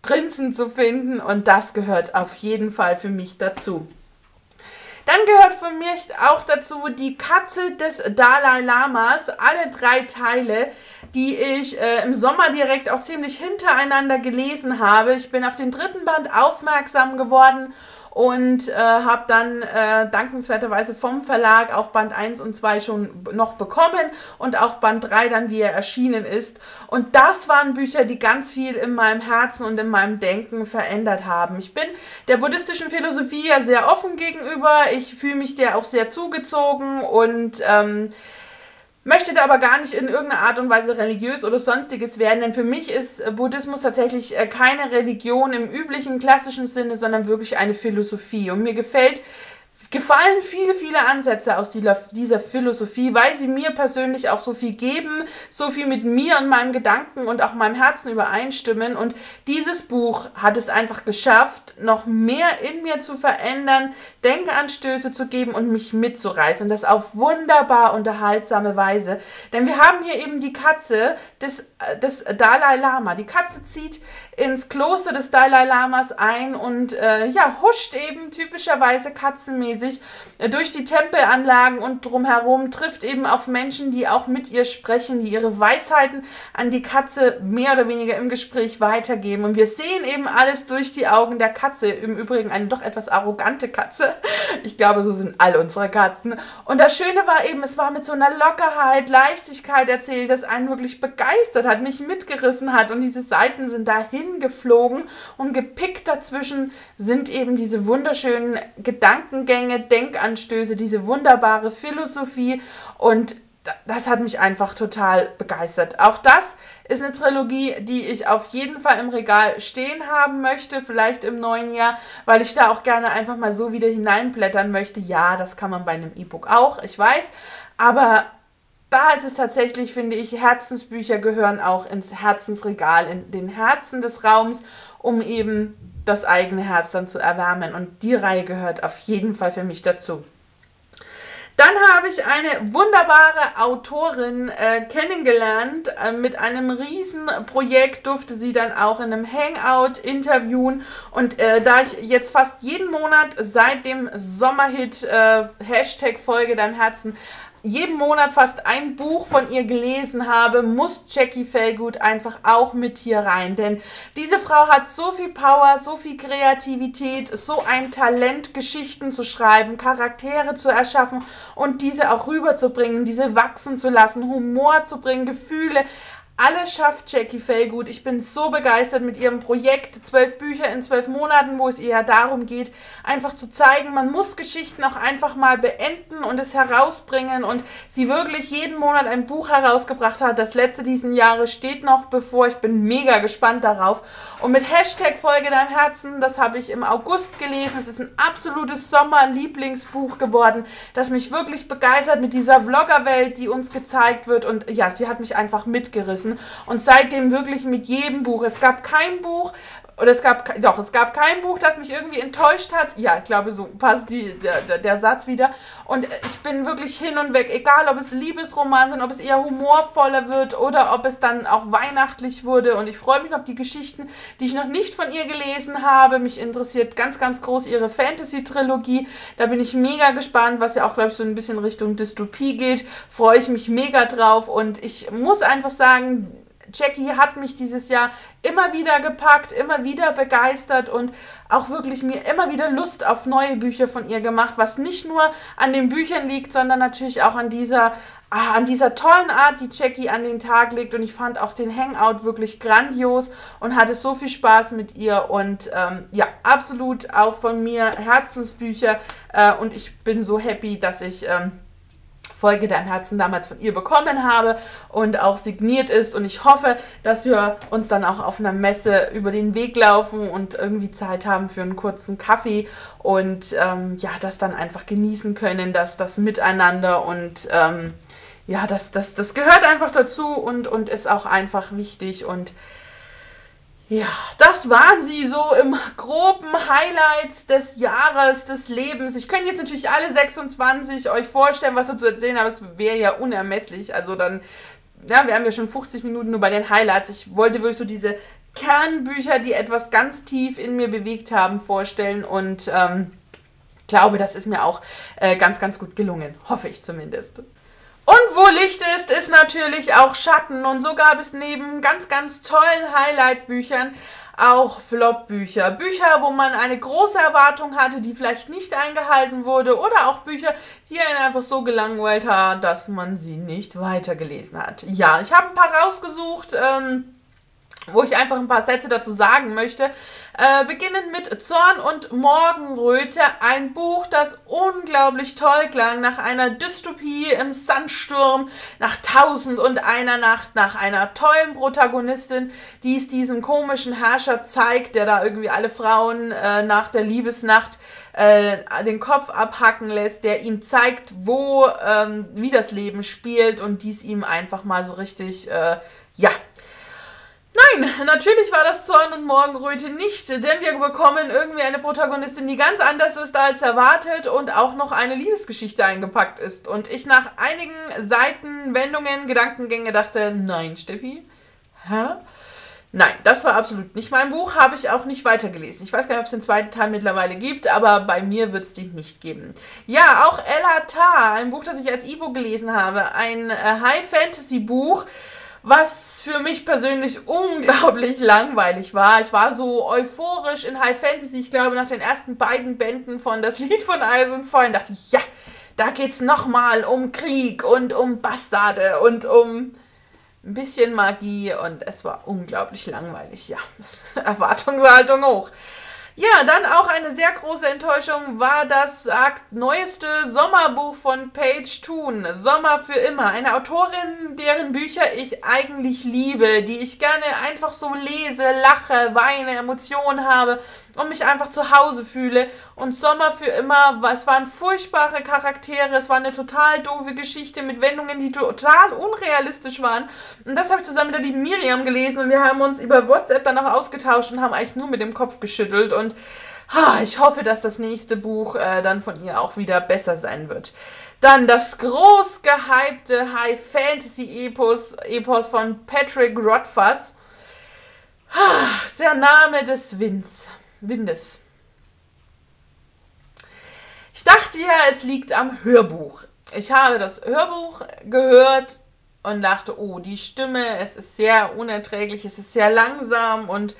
Prinzen zu finden, und das gehört auf jeden Fall für mich dazu. Dann gehört für mich auch dazu Die Katze des Dalai Lamas, alle drei Teile, die ich äh, im Sommer direkt auch ziemlich hintereinander gelesen habe. Ich bin auf den dritten Band aufmerksam geworden und äh, habe dann äh, dankenswerterweise vom Verlag auch Band eins und zwei schon noch bekommen und auch Band drei dann, wie er erschienen ist. Und das waren Bücher, die ganz viel in meinem Herzen und in meinem Denken verändert haben. Ich bin der buddhistischen Philosophie ja sehr offen gegenüber, ich fühle mich der auch sehr zugezogen und ähm, möchte da aber gar nicht in irgendeiner Art und Weise religiös oder sonstiges werden, denn für mich ist Buddhismus tatsächlich keine Religion im üblichen, klassischen Sinne, sondern wirklich eine Philosophie. Und mir gefällt, gefallen viele, viele Ansätze aus dieser Philosophie, weil sie mir persönlich auch so viel geben, so viel mit mir und meinem Gedanken und auch meinem Herzen übereinstimmen. Und dieses Buch hat es einfach geschafft, noch mehr in mir zu verändern, Denkanstöße zu geben und mich mitzureißen. Und das auf wunderbar unterhaltsame Weise. Denn wir haben hier eben die Katze des, des Dalai Lama. Die Katze zieht ins Kloster des Dalai Lamas ein und äh, ja, huscht eben typischerweise katzenmäßig äh, durch die Tempelanlagen und drumherum, trifft eben auf Menschen, die auch mit ihr sprechen, die ihre Weisheiten an die Katze mehr oder weniger im Gespräch weitergeben. Und wir sehen eben alles durch die Augen der Katze. Im Übrigen eine doch etwas arrogante Katze. Ich glaube, so sind all unsere Katzen. Und das Schöne war eben, es war mit so einer Lockerheit, Leichtigkeit erzählt, das einen wirklich begeistert hat, mich mitgerissen hat. Und diese Seiten sind dahin geflogen und gepickt dazwischen sind eben diese wunderschönen Gedankengänge, Denkanstöße, diese wunderbare Philosophie. Und das hat mich einfach total begeistert. Auch das ist eine Trilogie, die ich auf jeden Fall im Regal stehen haben möchte, vielleicht im neuen Jahr, weil ich da auch gerne einfach mal so wieder hineinblättern möchte. Ja, das kann man bei einem E-Book auch, ich weiß, aber da ist es tatsächlich, finde ich, Herzensbücher gehören auch ins Herzensregal, in den Herzen des Raums, um eben das eigene Herz dann zu erwärmen. Und die Reihe gehört auf jeden Fall für mich dazu. Dann habe ich eine wunderbare Autorin äh, kennengelernt. Äh, mit einem Riesenprojekt durfte sie dann auch in einem Hangout interviewen. Und äh, da ich jetzt fast jeden Monat seit dem Sommerhit äh, Hashtag Folge dein Herzen jeden Monat fast ein Buch von ihr gelesen habe, muss Jackie Fellgut einfach auch mit hier rein. Denn diese Frau hat so viel Power, so viel Kreativität, so ein Talent, Geschichten zu schreiben, Charaktere zu erschaffen und diese auch rüberzubringen, diese wachsen zu lassen, Humor zu bringen, Gefühle. Alles schafft Jackie Fellgut. Ich bin so begeistert mit ihrem Projekt zwölf Bücher in zwölf Monaten, wo es ihr ja darum geht, einfach zu zeigen, man muss Geschichten auch einfach mal beenden und es herausbringen. Und sie wirklich jeden Monat ein Buch herausgebracht hat. Das letzte diesen Jahres steht noch bevor. Ich bin mega gespannt darauf. Und mit Hashtag Folge deinem Herzen, das habe ich im August gelesen. Es ist ein absolutes Sommer-Lieblingsbuch geworden, das mich wirklich begeistert mit dieser Vloggerwelt, die uns gezeigt wird. Und ja, sie hat mich einfach mitgerissen. Und seitdem wirklich mit jedem Buch. Es gab kein Buch, oder es gab, doch, es gab kein Buch, das mich irgendwie enttäuscht hat. Ja, ich glaube, so passt die, der, der Satz wieder. Und ich bin wirklich hin und weg, egal ob es Liebesroman sind, ob es eher humorvoller wird oder ob es dann auch weihnachtlich wurde. Und ich freue mich auf die Geschichten, die ich noch nicht von ihr gelesen habe. Mich interessiert ganz, ganz groß ihre Fantasy-Trilogie. Da bin ich mega gespannt, was ja auch, glaube ich, so ein bisschen Richtung Dystopie geht. Freue ich mich mega drauf. Und ich muss einfach sagen, Jackie hat mich dieses Jahr immer wieder gepackt, immer wieder begeistert und auch wirklich mir immer wieder Lust auf neue Bücher von ihr gemacht, was nicht nur an den Büchern liegt, sondern natürlich auch an dieser, an dieser tollen Art, die Jackie an den Tag legt. Und ich fand auch den Hangout wirklich grandios und hatte so viel Spaß mit ihr und ähm, ja, absolut auch von mir Herzensbücher äh, und ich bin so happy, dass ich Ähm, Folge deinem Herzen damals von ihr bekommen habe und auch signiert ist. Und ich hoffe, dass wir uns dann auch auf einer Messe über den Weg laufen und irgendwie Zeit haben für einen kurzen Kaffee und ähm, ja, das dann einfach genießen können, dass das Miteinander und ähm, ja, das, das, das gehört einfach dazu und, und ist auch einfach wichtig. Und ja, das waren sie so im groben Highlights des Jahres, des Lebens. Ich könnte jetzt natürlich alle sechsundzwanzig euch vorstellen, was ihr zu erzählen habt. Das wäre ja unermesslich. Also dann, ja, wir haben ja schon fünfzig Minuten nur bei den Highlights. Ich wollte wirklich so diese Kernbücher, die etwas ganz tief in mir bewegt haben, vorstellen. Und ähm, glaube, das ist mir auch äh, ganz, ganz gut gelungen. Hoffe ich zumindest. Und wo Licht ist, ist natürlich auch Schatten und so gab es neben ganz, ganz tollen Highlight-Büchern Auch Flop-Bücher. Bücher, wo man eine große Erwartung hatte, die vielleicht nicht eingehalten wurde, oder auch Bücher, die einen einfach so gelangweilt haben, dass man sie nicht weitergelesen hat. Ja, ich habe ein paar rausgesucht, ähm, wo ich einfach ein paar Sätze dazu sagen möchte. Äh, beginnend mit Zorn und Morgenröte, ein Buch, das unglaublich toll klang, nach einer Dystopie im Sandsturm, nach Tausend und einer Nacht, nach einer tollen Protagonistin, die es diesen komischen Herrscher zeigt, der da irgendwie alle Frauen äh, nach der Liebesnacht äh, den Kopf abhacken lässt, der ihm zeigt, wo, ähm, wie das Leben spielt und dies ihm einfach mal so richtig, äh, ja, nein, natürlich war das Zorn und Morgenröte nicht, denn wir bekommen irgendwie eine Protagonistin, die ganz anders ist als erwartet und auch noch eine Liebesgeschichte eingepackt ist. Und ich nach einigen Seiten, Wendungen, Gedankengänge dachte, nein, Steffi, hä? Nein, das war absolut nicht mein Buch, habe ich auch nicht weitergelesen. Ich weiß gar nicht, ob es den zweiten Teil mittlerweile gibt, aber bei mir wird es den nicht geben. Ja, auch Ella Tarr, ein Buch, das ich als E-Book gelesen habe, ein High-Fantasy-Buch, was für mich persönlich unglaublich langweilig war. Ich war so euphorisch in High Fantasy, ich glaube, nach den ersten beiden Bänden von Das Lied von Eis und Feuer dachte ich, ja, da geht's nochmal um Krieg und um Bastarde und um ein bisschen Magie und es war unglaublich langweilig, ja. Erwartungshaltung hoch. Ja, dann auch eine sehr große Enttäuschung war das sagt, neueste Sommerbuch von Paige Toon, Sommer für immer. Eine Autorin, deren Bücher ich eigentlich liebe, die ich gerne einfach so lese, lache, weine, Emotionen habe und mich einfach zu Hause fühle. Und Sommer für immer, es waren furchtbare Charaktere, es war eine total doofe Geschichte mit Wendungen, die total unrealistisch waren. Und das habe ich zusammen mit der lieben Miriam gelesen und wir haben uns über WhatsApp dann auch ausgetauscht und haben eigentlich nur mit dem Kopf geschüttelt. Und ha, ich hoffe, dass das nächste Buch äh, dann von ihr auch wieder besser sein wird. Dann das groß gehypte High-Fantasy-Epos Epos von Patrick Rothfuss. Ha, der Name des Winds. Windes. Ich dachte ja, es liegt am Hörbuch. Ich habe das Hörbuch gehört und dachte, oh, die Stimme, es ist sehr unerträglich, es ist sehr langsam und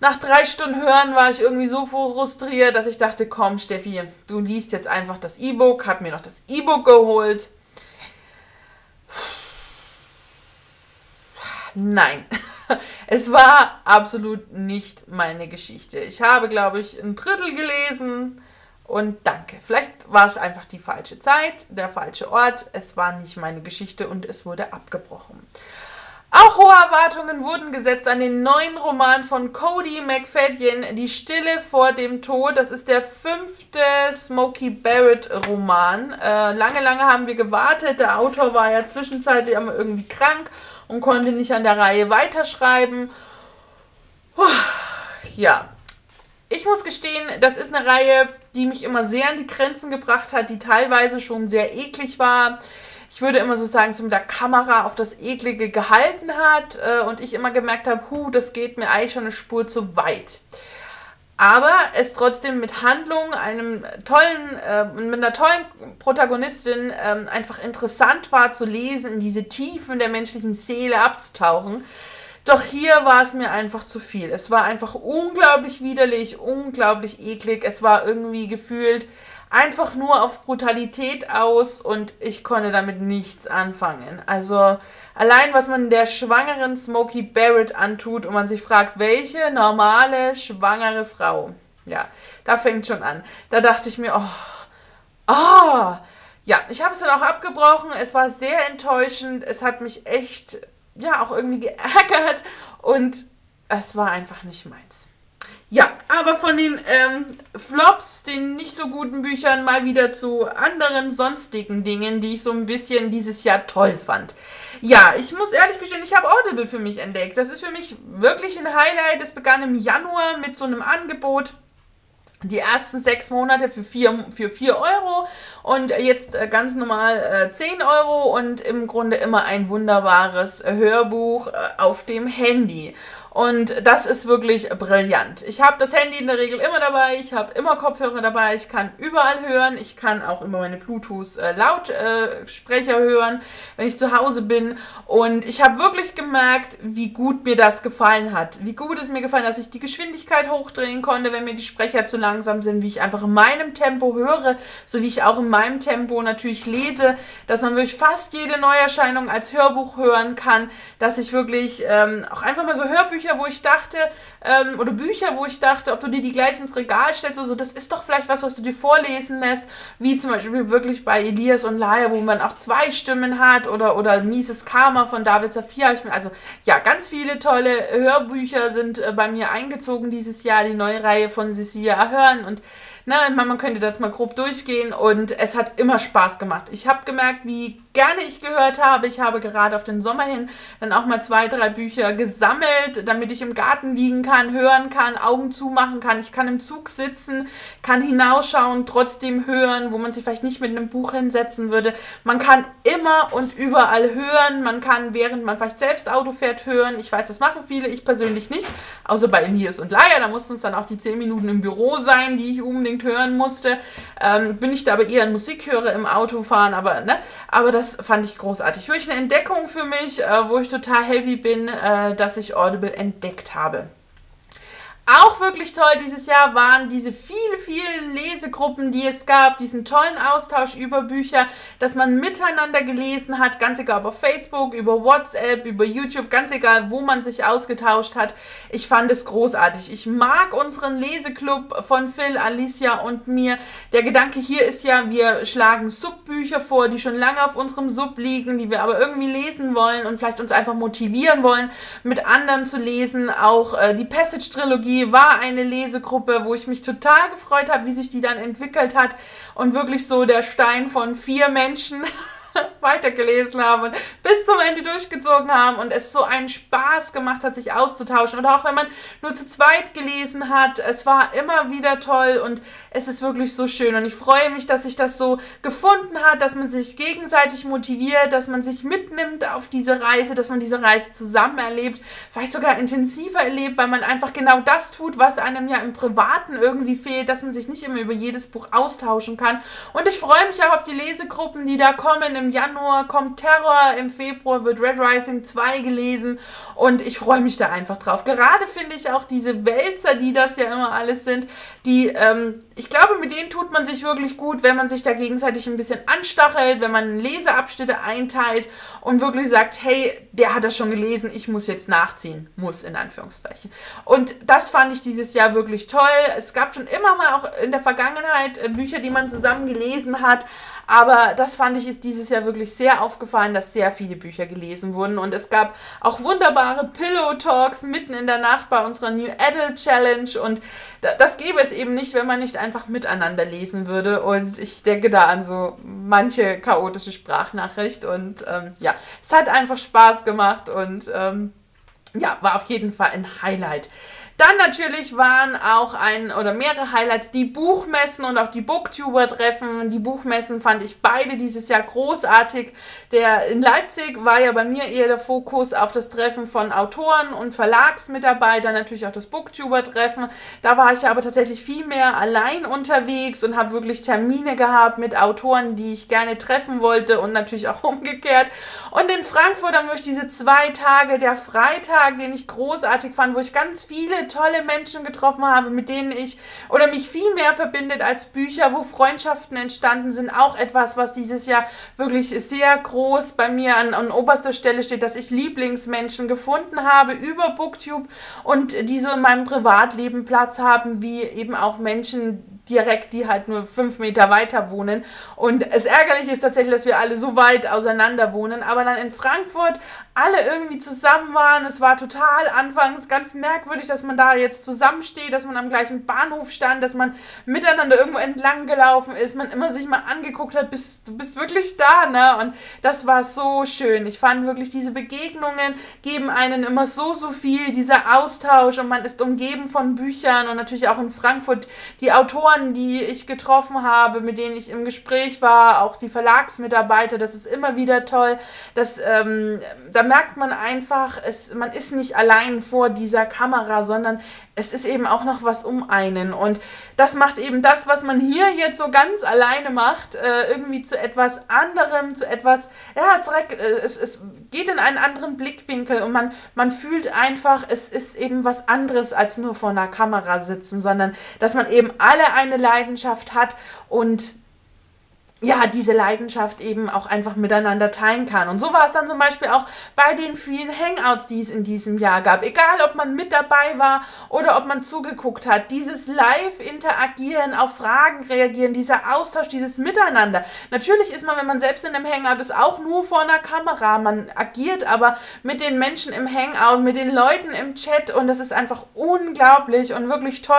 nach drei Stunden Hören war ich irgendwie so frustriert, dass ich dachte, komm Steffi, du liest jetzt einfach das E-Book, hab mir noch das E-Book geholt. Nein. Es war absolut nicht meine Geschichte. Ich habe, glaube ich, ein Drittel gelesen und danke. Vielleicht war es einfach die falsche Zeit, der falsche Ort. Es war nicht meine Geschichte und es wurde abgebrochen. Auch hohe Erwartungen wurden gesetzt an den neuen Roman von Cody McFadyen, Die Stille vor dem Tod. Das ist der fünfte Smokey Barrett-Roman. Äh, lange, lange haben wir gewartet. Der Autor war ja zwischenzeitlich immer irgendwie krank und konnte nicht an der Reihe weiterschreiben. Puh, ja, ich muss gestehen, das ist eine Reihe, die mich immer sehr an die Grenzen gebracht hat, die teilweise schon sehr eklig war. Ich würde immer so sagen, so mit der Kamera auf das Eklige gehalten hat äh, und ich immer gemerkt habe, hu, das geht mir eigentlich schon eine Spur zu weit. Aber es trotzdem mit Handlung, einem tollen, äh, mit einer tollen Protagonistin ähm, einfach interessant war zu lesen, in diese Tiefen der menschlichen Seele abzutauchen. Doch hier war es mir einfach zu viel. Es war einfach unglaublich widerlich, unglaublich eklig. Es war irgendwie gefühlt einfach nur auf Brutalität aus und ich konnte damit nichts anfangen. Also allein, was man der schwangeren Smokey Barrett antut und man sich fragt, welche normale, schwangere Frau. Ja, da fängt schon an. Da dachte ich mir, oh, oh. Ja, ich habe es dann auch abgebrochen. Es war sehr enttäuschend. Es hat mich echt, ja, auch irgendwie geärgert. Und es war einfach nicht meins. Ja, aber von den ähm, Flops, den nicht so guten Büchern, mal wieder zu anderen sonstigen Dingen, die ich so ein bisschen dieses Jahr toll fand. Ja, ich muss ehrlich gestehen, ich habe Audible für mich entdeckt. Das ist für mich wirklich ein Highlight. Es begann im Januar mit so einem Angebot. Die ersten sechs Monate für vier, für vier Euro und jetzt ganz normal äh, zehn Euro und im Grunde immer ein wunderbares Hörbuch äh, auf dem Handy. Und das ist wirklich brillant. Ich habe das Handy in der Regel immer dabei, ich habe immer Kopfhörer dabei, ich kann überall hören, ich kann auch immer meine Bluetooth-Lautsprecher hören, wenn ich zu Hause bin. Und ich habe wirklich gemerkt, wie gut mir das gefallen hat. Wie gut es mir gefallen hat, dass ich die Geschwindigkeit hochdrehen konnte, wenn mir die Sprecher zu langsam sind, wie ich einfach in meinem Tempo höre, so wie ich auch in meinem Tempo natürlich lese, dass man wirklich fast jede Neuerscheinung als Hörbuch hören kann, dass ich wirklich ähm, auch einfach mal so Hörbücher, wo ich dachte, ähm, oder Bücher, wo ich dachte, ob du dir die gleich ins Regal stellst oder so, das ist doch vielleicht was, was du dir vorlesen lässt, wie zum Beispiel wirklich bei Elias und Laia, wo man auch zwei Stimmen hat, oder, oder Mieses Karma von David Safir. Ich mir, also ja, ganz viele tolle Hörbücher sind äh, bei mir eingezogen dieses Jahr, die neue Reihe von Cecilia Ahern und Na, man könnte das mal grob durchgehen, und es hat immer Spaß gemacht. Ich habe gemerkt, wie gerne ich gehört habe. Ich habe gerade auf den Sommer hin dann auch mal zwei, drei Bücher gesammelt, damit ich im Garten liegen kann, hören kann, Augen zumachen kann. Ich kann im Zug sitzen, kann hinausschauen, trotzdem hören, wo man sich vielleicht nicht mit einem Buch hinsetzen würde. Man kann immer und überall hören. Man kann, während man vielleicht selbst Auto fährt, hören. Ich weiß, das machen viele, ich persönlich nicht. Außer bei Elias und Laia, da mussten es dann auch die zehn Minuten im Büro sein, die ich unbedingt hören musste. Ähm, bin ich da aber eher ein Musikhörer im Autofahren, aber ne, aber das fand ich großartig. Wirklich eine Entdeckung für mich, äh, wo ich total happy bin, äh, dass ich Audible entdeckt habe. Auch wirklich toll dieses Jahr waren diese vielen, vielen Lesegruppen, die es gab, diesen tollen Austausch über Bücher, dass man miteinander gelesen hat, ganz egal ob auf Facebook, über WhatsApp, über YouTube, ganz egal, wo man sich ausgetauscht hat. Ich fand es großartig. Ich mag unseren Leseklub von Phil, Alicia und mir. Der Gedanke hier ist ja, wir schlagen Subbücher vor, die schon lange auf unserem Sub liegen, die wir aber irgendwie lesen wollen und vielleicht uns einfach motivieren wollen, mit anderen zu lesen. Auch äh, die Passage-Trilogie war eine Lesegruppe, wo ich mich total gefreut habe, wie sich die dann entwickelt hat und wirklich so der Stein von vier Menschen weitergelesen haben und bis zum Ende durchgezogen haben, und es so einen Spaß gemacht hat, sich auszutauschen, oder auch wenn man nur zu zweit gelesen hat, es war immer wieder toll und es ist wirklich so schön, und ich freue mich, dass sich das so gefunden hat, dass man sich gegenseitig motiviert, dass man sich mitnimmt auf diese Reise, dass man diese Reise zusammen erlebt, vielleicht sogar intensiver erlebt, weil man einfach genau das tut, was einem ja im Privaten irgendwie fehlt, dass man sich nicht immer über jedes Buch austauschen kann. Und ich freue mich auch auf die Lesegruppen, die da kommen. Im Januar kommt Terror, im Februar wird Red Rising zwei gelesen, und ich freue mich da einfach drauf. Gerade finde ich auch diese Wälzer, die das ja immer alles sind, die, ähm, ich glaube, mit denen tut man sich wirklich gut, wenn man sich da gegenseitig ein bisschen anstachelt, wenn man Leseabschnitte einteilt und wirklich sagt, hey, der hat das schon gelesen, ich muss jetzt nachziehen, muss in Anführungszeichen. Und das fand ich dieses Jahr wirklich toll. Es gab schon immer mal auch in der Vergangenheit Bücher, die man zusammen gelesen hat, aber das fand ich ist dieses Jahr wirklich sehr aufgefallen, dass sehr viele Bücher gelesen wurden, und es gab auch wunderbare Pillow Talks mitten in der Nacht bei unserer New Adult Challenge, und das gäbe es eben nicht, wenn man nicht einfach miteinander lesen würde, und ich denke da an so manche chaotische Sprachnachricht, und ähm, ja, es hat einfach Spaß gemacht und ähm, ja, war auf jeden Fall ein Highlight. Dann natürlich waren auch ein oder mehrere Highlights die Buchmessen und auch die Booktuber-Treffen. Die Buchmessen fand ich beide dieses Jahr großartig. Der in Leipzig war ja bei mir eher der Fokus auf das Treffen von Autoren und Verlagsmitarbeitern, natürlich auch das Booktuber-Treffen. Da war ich aber tatsächlich viel mehr allein unterwegs und habe wirklich Termine gehabt mit Autoren, die ich gerne treffen wollte, und natürlich auch umgekehrt. Und in Frankfurt haben wir diese zwei Tage, der Freitag, den ich großartig fand, wo ich ganz viele tolle Menschen getroffen habe, mit denen ich oder mich viel mehr verbindet als Bücher, wo Freundschaften entstanden sind. Auch etwas, was dieses Jahr wirklich sehr groß bei mir an, an oberster Stelle steht, dass ich Lieblingsmenschen gefunden habe über Booktube und die so in meinem Privatleben Platz haben, wie eben auch Menschen direkt, die halt nur fünf Meter weiter wohnen. Und es ärgerlich ist tatsächlich, dass wir alle so weit auseinander wohnen, aber dann in Frankfurt alle irgendwie zusammen waren. Es war total anfangs ganz merkwürdig, dass man da jetzt zusammensteht, dass man am gleichen Bahnhof stand, dass man miteinander irgendwo entlang gelaufen ist, man immer sich mal angeguckt hat, bist, du bist wirklich da, ne? Und das war so schön. Ich fand wirklich, diese Begegnungen geben einen immer so, so viel, dieser Austausch, und man ist umgeben von Büchern, und natürlich auch in Frankfurt die Autoren, Autoren, die ich getroffen habe, mit denen ich im Gespräch war, auch die Verlagsmitarbeiter, das ist immer wieder toll. Das, ähm, da merkt man einfach, es, man ist nicht allein vor dieser Kamera, sondern es ist eben auch noch was um einen. Und das macht eben das, was man hier jetzt so ganz alleine macht, äh, irgendwie zu etwas anderem, zu etwas, ja, es, es, es geht in einen anderen Blickwinkel und man, man fühlt einfach, es ist eben was anderes, als nur vor einer Kamera sitzen, sondern dass man eben alle eine Leidenschaft hat und ja, diese Leidenschaft eben auch einfach miteinander teilen kann. Und so war es dann zum Beispiel auch bei den vielen Hangouts, die es in diesem Jahr gab. Egal, ob man mit dabei war oder ob man zugeguckt hat. Dieses Live-Interagieren, auf Fragen reagieren, dieser Austausch, dieses Miteinander. Natürlich ist man, wenn man selbst in einem Hangout ist, auch nur vor einer Kamera. Man agiert aber mit den Menschen im Hangout, mit den Leuten im Chat und das ist einfach unglaublich und wirklich toll.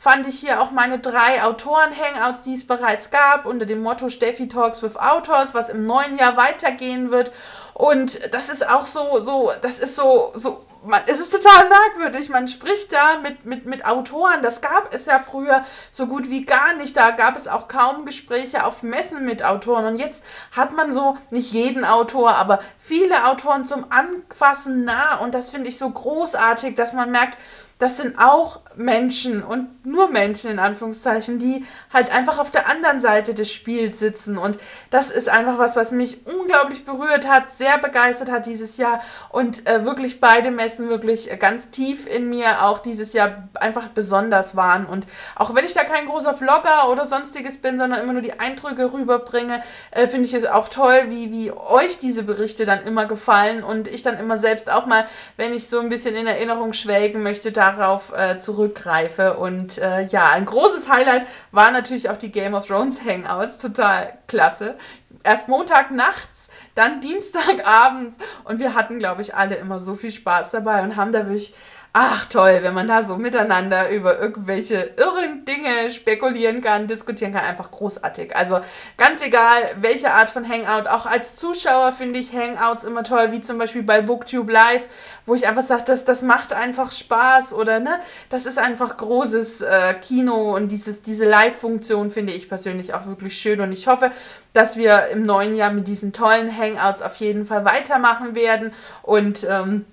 Fand ich hier auch meine drei Autoren-Hangouts, die es bereits gab, unter dem Motto Steffi Talks with Authors, was im neuen Jahr weitergehen wird. Und das ist auch so, so, das ist so, so, man, es ist total merkwürdig. Man spricht da mit, mit, mit Autoren. Das gab es ja früher so gut wie gar nicht. Da gab es auch kaum Gespräche auf Messen mit Autoren. Und jetzt hat man so, nicht jeden Autor, aber viele Autoren zum Anfassen nah. Und das finde ich so großartig, dass man merkt, das sind auch Menschen und nur Menschen in Anführungszeichen, die halt einfach auf der anderen Seite des Spiels sitzen. Und das ist einfach was, was mich unglaublich berührt hat, sehr begeistert hat dieses Jahr und äh, wirklich beide Messen wirklich ganz tief in mir auch dieses Jahr einfach besonders waren. Und auch wenn ich da kein großer Vlogger oder sonstiges bin, sondern immer nur die Eindrücke rüberbringe, äh, finde ich es auch toll, wie, wie euch diese Berichte dann immer gefallen und ich dann immer selbst auch mal, wenn ich so ein bisschen in Erinnerung schwelgen möchte, da darauf äh, zurückgreife und äh, ja, ein großes Highlight war natürlich auch die Game of Thrones Hangouts, total klasse. Erst Montag nachts, dann Dienstagabends und wir hatten, glaube ich, alle immer so viel Spaß dabei und haben da wirklich, ach toll, wenn man da so miteinander über irgendwelche irren Dinge spekulieren kann, diskutieren kann, einfach großartig. Also ganz egal, welche Art von Hangout, auch als Zuschauer finde ich Hangouts immer toll, wie zum Beispiel bei Booktube Live, wo ich einfach sage, das, das macht einfach Spaß oder ne, das ist einfach großes äh, Kino und dieses, diese Live-Funktion finde ich persönlich auch wirklich schön und ich hoffe, dass wir im neuen Jahr mit diesen tollen Hangouts auf jeden Fall weitermachen werden und ähm,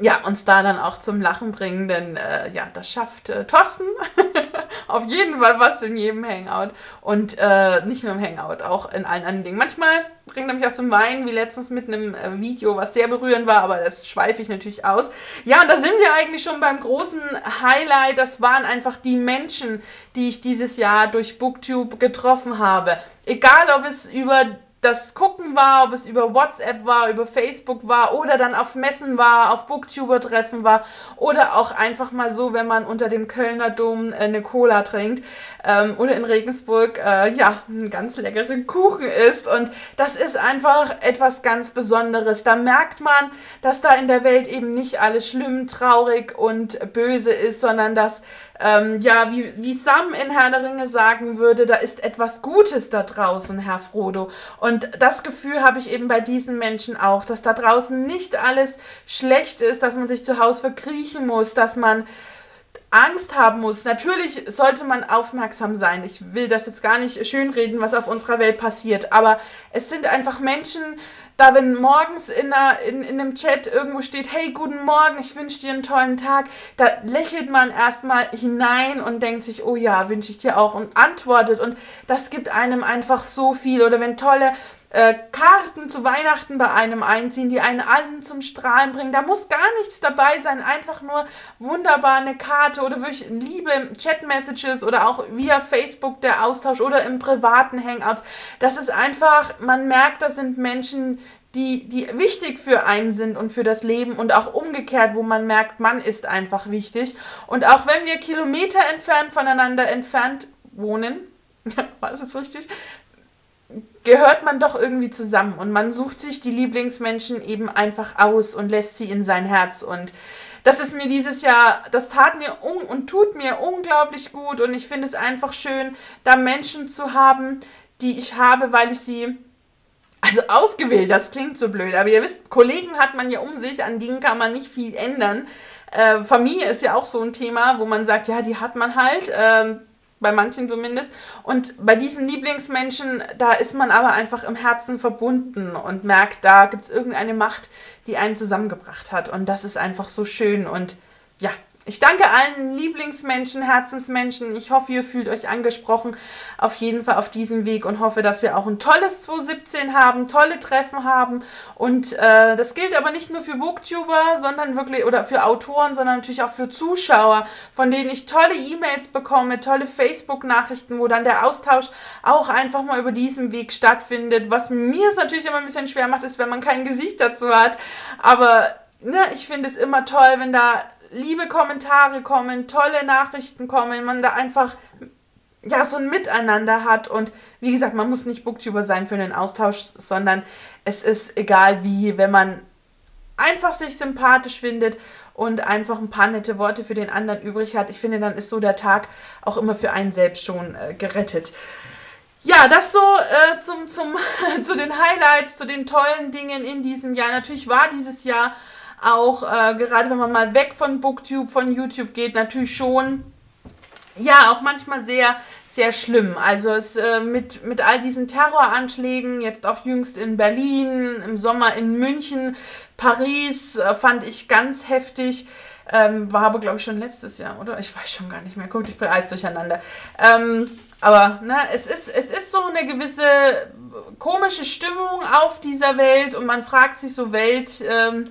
ja, uns da dann auch zum Lachen bringen, denn äh, ja, das schafft äh, Thorsten auf jeden Fall was in jedem Hangout und äh, nicht nur im Hangout, auch in allen anderen Dingen. Manchmal bringt er mich auch zum Weinen, wie letztens mit einem äh, Video, was sehr berührend war, aber das schweife ich natürlich aus. Ja, und da sind wir eigentlich schon beim großen Highlight, das waren einfach die Menschen, die ich dieses Jahr durch Booktube getroffen habe. Egal, ob es über das Gucken war, ob es über WhatsApp war, über Facebook war oder dann auf Messen war, auf Booktuber-Treffen war oder auch einfach mal so, wenn man unter dem Kölner Dom eine Cola trinkt ähm, oder in Regensburg, äh, ja, einen ganz leckeren Kuchen isst und das ist einfach etwas ganz Besonderes. Da merkt man, dass da in der Welt eben nicht alles schlimm, traurig und böse ist, sondern dass Ähm, ja, wie, wie Sam in Herr der Ringe sagen würde, da ist etwas Gutes da draußen, Herr Frodo. Und das Gefühl habe ich eben bei diesen Menschen auch, dass da draußen nicht alles schlecht ist, dass man sich zu Hause verkriechen muss, dass man Angst haben muss. Natürlich sollte man aufmerksam sein. Ich will das jetzt gar nicht schönreden, was auf unserer Welt passiert, aber es sind einfach Menschen, da wenn morgens in, einer, in, in einem Chat irgendwo steht, hey, guten Morgen, ich wünsche dir einen tollen Tag, da lächelt man erstmal hinein und denkt sich, oh ja, wünsche ich dir auch und antwortet und das gibt einem einfach so viel. Oder wenn tolle äh, Karten zu Weihnachten bei einem einziehen, die einen allen zum Strahlen bringen, da muss gar nichts dabei sein, einfach nur wunderbar eine Karte oder wirklich Liebe im Chat-Messages oder auch via Facebook der Austausch oder im privaten Hangouts. Das ist einfach, man merkt, das sind Menschen, Die, die wichtig für einen sind und für das Leben und auch umgekehrt, wo man merkt, man ist einfach wichtig. Und auch wenn wir Kilometer entfernt voneinander entfernt wohnen, war das jetzt richtig, gehört man doch irgendwie zusammen und man sucht sich die Lieblingsmenschen eben einfach aus und lässt sie in sein Herz und das ist mir dieses Jahr, das tat mir um und tut mir unglaublich gut und ich finde es einfach schön, da Menschen zu haben, die ich habe, weil ich sie also ausgewählt, das klingt so blöd, aber ihr wisst, Kollegen hat man ja um sich, an denen kann man nicht viel ändern. Äh, Familie ist ja auch so ein Thema, wo man sagt, ja, die hat man halt. Ähm, bei manchen zumindest. Und bei diesen Lieblingsmenschen, da ist man aber einfach im Herzen verbunden und merkt, da gibt es irgendeine Macht, die einen zusammengebracht hat. Und das ist einfach so schön. Und ja, ich danke allen Lieblingsmenschen, Herzensmenschen. Ich hoffe, ihr fühlt euch angesprochen, auf jeden Fall auf diesem Weg, und hoffe, dass wir auch ein tolles zwanzig siebzehn haben, tolle Treffen haben. Und äh, das gilt aber nicht nur für Booktuber, sondern wirklich, oder für Autoren, sondern natürlich auch für Zuschauer, von denen ich tolle E-Mails bekomme, tolle Facebook-Nachrichten, wo dann der Austausch auch einfach mal über diesen Weg stattfindet. Was mir es natürlich immer ein bisschen schwer macht, ist, wenn man kein Gesicht dazu hat. Aber ne, ich finde es immer toll, wenn da liebe Kommentare kommen, tolle Nachrichten kommen, man da einfach ja so ein Miteinander hat. Und wie gesagt, man muss nicht Booktuber sein für einen Austausch, sondern es ist egal wie, wenn man einfach sich sympathisch findet und einfach ein paar nette Worte für den anderen übrig hat. Ich finde, dann ist so der Tag auch immer für einen selbst schon äh, gerettet. Ja, das so äh, zum, zum, zu den Highlights, zu den tollen Dingen in diesem Jahr. Natürlich war dieses Jahr auch, äh, gerade wenn man mal weg von Booktube, von YouTube geht, natürlich schon, ja, auch manchmal sehr, sehr schlimm. Also es äh, mit, mit all diesen Terroranschlägen, jetzt auch jüngst in Berlin, im Sommer in München, Paris, äh, fand ich ganz heftig. Ähm, war aber, glaube ich, schon letztes Jahr, oder? Ich weiß schon gar nicht mehr. Guckt, ich bin alles durcheinander. Ähm, aber ne, es ist, es ist so eine gewisse komische Stimmung auf dieser Welt, und man fragt sich so, Welt, ähm,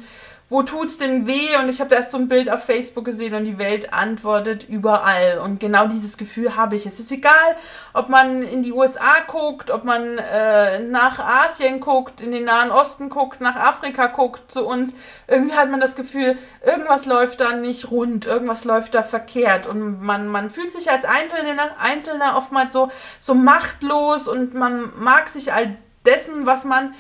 wo tut's denn weh? Und ich habe da erst so ein Bild auf Facebook gesehen, und die Welt antwortet überall. Und genau dieses Gefühl habe ich. Es ist egal, ob man in die U S A guckt, ob man äh, nach Asien guckt, in den Nahen Osten guckt, nach Afrika guckt, zu uns. Irgendwie hat man das Gefühl, irgendwas läuft da nicht rund, irgendwas läuft da verkehrt. Und man, man fühlt sich als Einzelner, Einzelner oftmals so, so machtlos, und man mag sich all dessen, was man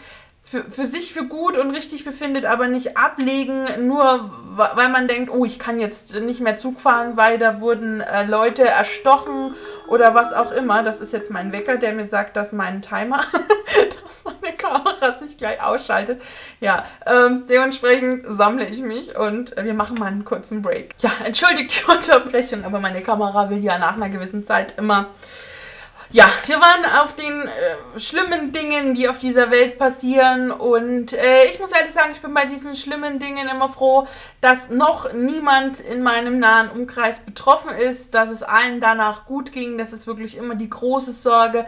Für, für sich für gut und richtig befindet, aber nicht ablegen, nur weil man denkt, oh, ich kann jetzt nicht mehr Zug fahren, weil da wurden äh, Leute erstochen oder was auch immer. Das ist jetzt mein Wecker, der mir sagt, dass mein Timer, dass meine Kamera sich gleich ausschaltet. Ja, ähm, dementsprechend sammle ich mich, und äh, wir machen mal einen kurzen Break. Ja, entschuldigt die Unterbrechung, aber meine Kamera will ja nach einer gewissen Zeit immer... Ja, wir waren auf den äh, schlimmen Dingen, die auf dieser Welt passieren, und äh, ich muss ehrlich sagen, ich bin bei diesen schlimmen Dingen immer froh, dass noch niemand in meinem nahen Umkreis betroffen ist, dass es allen danach gut ging. Das ist wirklich immer die große Sorge.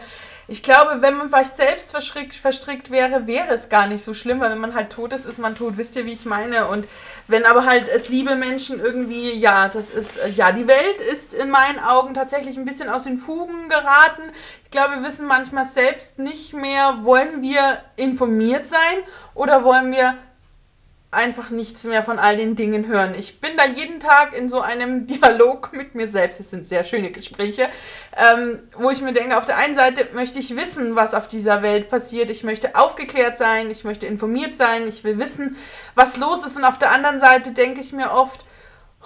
Ich glaube, wenn man vielleicht selbst verstrickt, verstrickt wäre, wäre es gar nicht so schlimm, weil wenn man halt tot ist, ist man tot. Wisst ihr, wie ich meine? Und wenn aber halt es liebe Menschen irgendwie, ja, das ist, ja, die Welt ist in meinen Augen tatsächlich ein bisschen aus den Fugen geraten. Ich glaube, wir wissen manchmal selbst nicht mehr, wollen wir informiert sein oder wollen wir einfach nichts mehr von all den Dingen hören. Ich bin da jeden Tag in so einem Dialog mit mir selbst. Es sind sehr schöne Gespräche, ähm, wo ich mir denke, auf der einen Seite möchte ich wissen, was auf dieser Welt passiert. Ich möchte aufgeklärt sein, ich möchte informiert sein, ich will wissen, was los ist. Und auf der anderen Seite denke ich mir oft,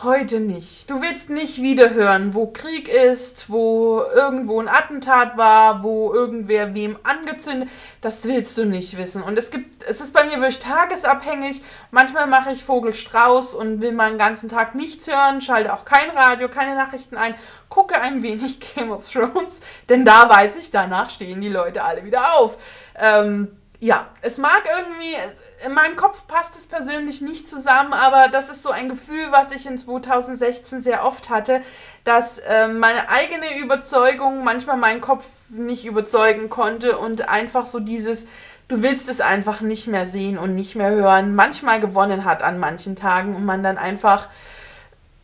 heute nicht. Du willst nicht wieder hören, wo Krieg ist, wo irgendwo ein Attentat war, wo irgendwer wem angezündet. Das willst du nicht wissen. Und es gibt, es ist bei mir wirklich tagesabhängig. Manchmal mache ich Vogelstrauß und will mal den ganzen Tag nichts hören, schalte auch kein Radio, keine Nachrichten ein, gucke ein wenig Game of Thrones, denn da weiß ich, danach stehen die Leute alle wieder auf. Ähm, ja, es mag irgendwie... In meinem Kopf passt es persönlich nicht zusammen, aber das ist so ein Gefühl, was ich in zwanzig sechzehn sehr oft hatte, dass äh, meine eigene Überzeugung manchmal meinen Kopf nicht überzeugen konnte und einfach so dieses, du willst es einfach nicht mehr sehen und nicht mehr hören, manchmal gewonnen hat an manchen Tagen und man dann einfach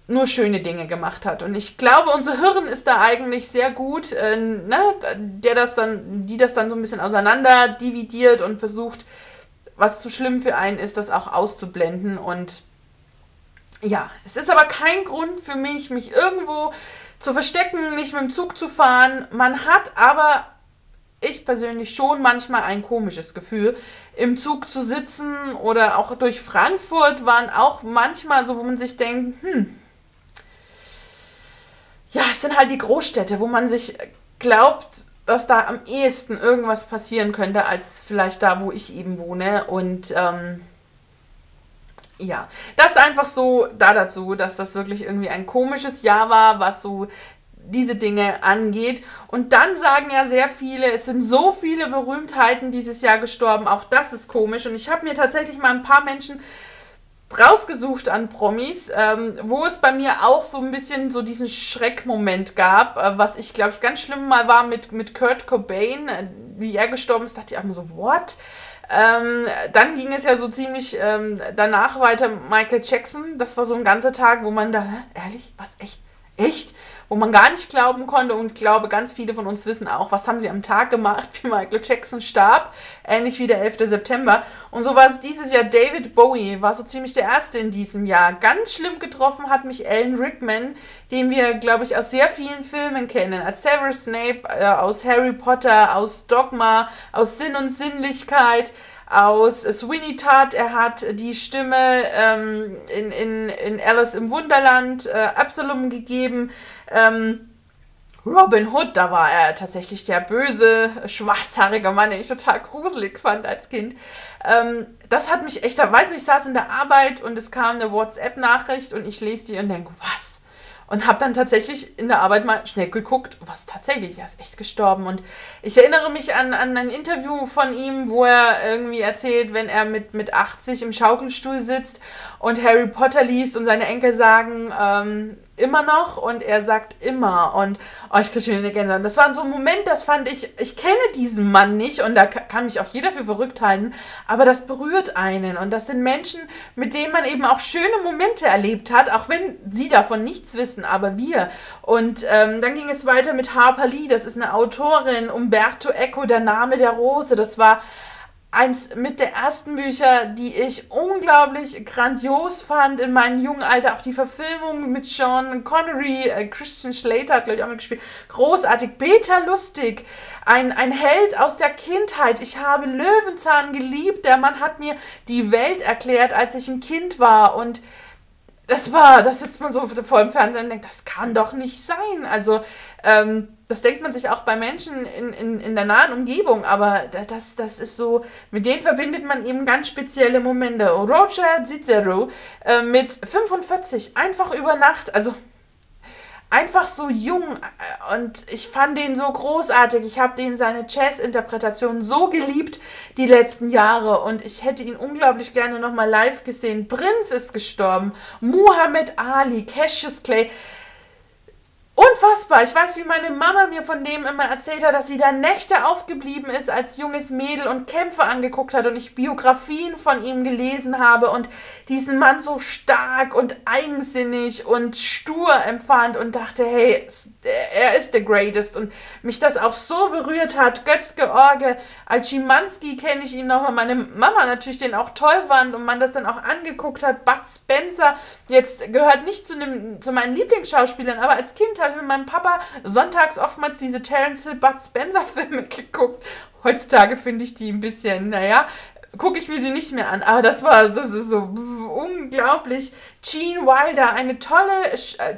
nur schöne Dinge gemacht hat. Und ich glaube, unser Hirn ist da eigentlich sehr gut, äh, ne? Der das dann, die das dann so ein bisschen auseinander dividiert und versucht, was zu schlimm für einen ist, das auch auszublenden. Und ja, es ist aber kein Grund für mich, mich irgendwo zu verstecken, nicht mit dem Zug zu fahren. Man hat aber, ich persönlich, schon manchmal ein komisches Gefühl, im Zug zu sitzen, oder auch durch Frankfurt waren auch manchmal so, wo man sich denkt, hm, ja, es sind halt die Großstädte, wo man sich glaubt, dass da am ehesten irgendwas passieren könnte, als vielleicht da, wo ich eben wohne. Und ähm, ja, das einfach so da dazu, dass das wirklich irgendwie ein komisches Jahr war, was so diese Dinge angeht. Und dann sagen ja sehr viele, es sind so viele Berühmtheiten dieses Jahr gestorben, auch das ist komisch. Und ich habe mir tatsächlich mal ein paar Menschen rausgesucht an Promis, ähm, wo es bei mir auch so ein bisschen so diesen Schreckmoment gab, äh, was ich, glaube ich, ganz schlimm mal war mit, mit Kurt Cobain, äh, wie er gestorben ist, dachte ich auch mal so, what? Ähm, dann ging es ja so ziemlich ähm, danach weiter Michael Jackson, das war so ein ganzer Tag, wo man da, ehrlich, was, echt, echt? Wo man gar nicht glauben konnte und glaube, ganz viele von uns wissen auch, was haben sie am Tag gemacht, wie Michael Jackson starb, ähnlich wie der elfte September. Und so war es dieses Jahr. David Bowie war so ziemlich der Erste in diesem Jahr. Ganz schlimm getroffen hat mich Alan Rickman, den wir, glaube ich, aus sehr vielen Filmen kennen, als Severus Snape, äh, aus Harry Potter, aus Dogma, aus Sinn und Sinnlichkeit, aus Sweeney Todd. Er hat die Stimme ähm, in, in, in Alice im Wunderland, äh, Absalom gegeben, ähm, Robin Hood, da war er tatsächlich der böse, schwarzhaarige Mann, den ich total gruselig fand als Kind. Ähm, das hat mich echt, da weiß nicht, ich saß in der Arbeit und es kam eine WhatsApp-Nachricht und ich lese die und denke, was? Und habe dann tatsächlich in der Arbeit mal schnell geguckt, was tatsächlich, er ist echt gestorben. Und ich erinnere mich an, an ein Interview von ihm, wo er irgendwie erzählt, wenn er mit, mit achtzig im Schaukelstuhl sitzt und Harry Potter liest und seine Enkel sagen, ähm, immer noch, und er sagt immer, und oh, ich kriege schon eine Gänsehaut. Das war so ein Moment, das fand ich, ich kenne diesen Mann nicht und da kann mich auch jeder für verrückt halten, aber das berührt einen und das sind Menschen, mit denen man eben auch schöne Momente erlebt hat, auch wenn sie davon nichts wissen, aber wir. Und ähm, dann ging es weiter mit Harper Lee, das ist eine Autorin, Umberto Eco, Der Name der Rose, das war eins mit der ersten Bücher, die ich unglaublich grandios fand in meinem jungen Alter. Auch die Verfilmung mit Sean Connery, äh, Christian Slater hat, glaube ich, auch mitgespielt. Großartig. Beta Lustig, ein, ein Held aus der Kindheit. Ich habe Löwenzahn geliebt. Der Mann hat mir die Welt erklärt, als ich ein Kind war. Und das war, das sitzt man so vor dem Fernsehen und denkt, das kann doch nicht sein. Also, ähm, das denkt man sich auch bei Menschen in, in, in der nahen Umgebung, aber das, das ist so, mit denen verbindet man eben ganz spezielle Momente. Roger Cicero äh, mit fünfundvierzig, einfach über Nacht, also einfach so jung, und ich fand den so großartig. Ich habe den seine Jazz-Interpretation so geliebt die letzten Jahre und ich hätte ihn unglaublich gerne nochmal live gesehen. Prinz ist gestorben, Muhammad Ali, Cassius Clay. Unfassbar. Ich weiß, wie meine Mama mir von dem immer erzählt hat, dass sie da Nächte aufgeblieben ist als junges Mädel und Kämpfe angeguckt hat und ich Biografien von ihm gelesen habe und diesen Mann so stark und eigensinnig und stur empfand und dachte, hey, er ist der Greatest, und mich das auch so berührt hat. Götz-George, als Schimanski kenne ich ihn noch, und meine Mama natürlich den auch toll fand und man das dann auch angeguckt hat. Bud Spencer, jetzt gehört nicht zu, einem, zu meinen Lieblingsschauspielern, aber als Kind habe mit meinem Papa sonntags oftmals diese Terence Hill, Bud Spencer Filme geguckt. Heutzutage finde ich die ein bisschen, naja, gucke ich mir sie nicht mehr an. Aber das war, das ist so unglaublich. Gene Wilder, eine tolle,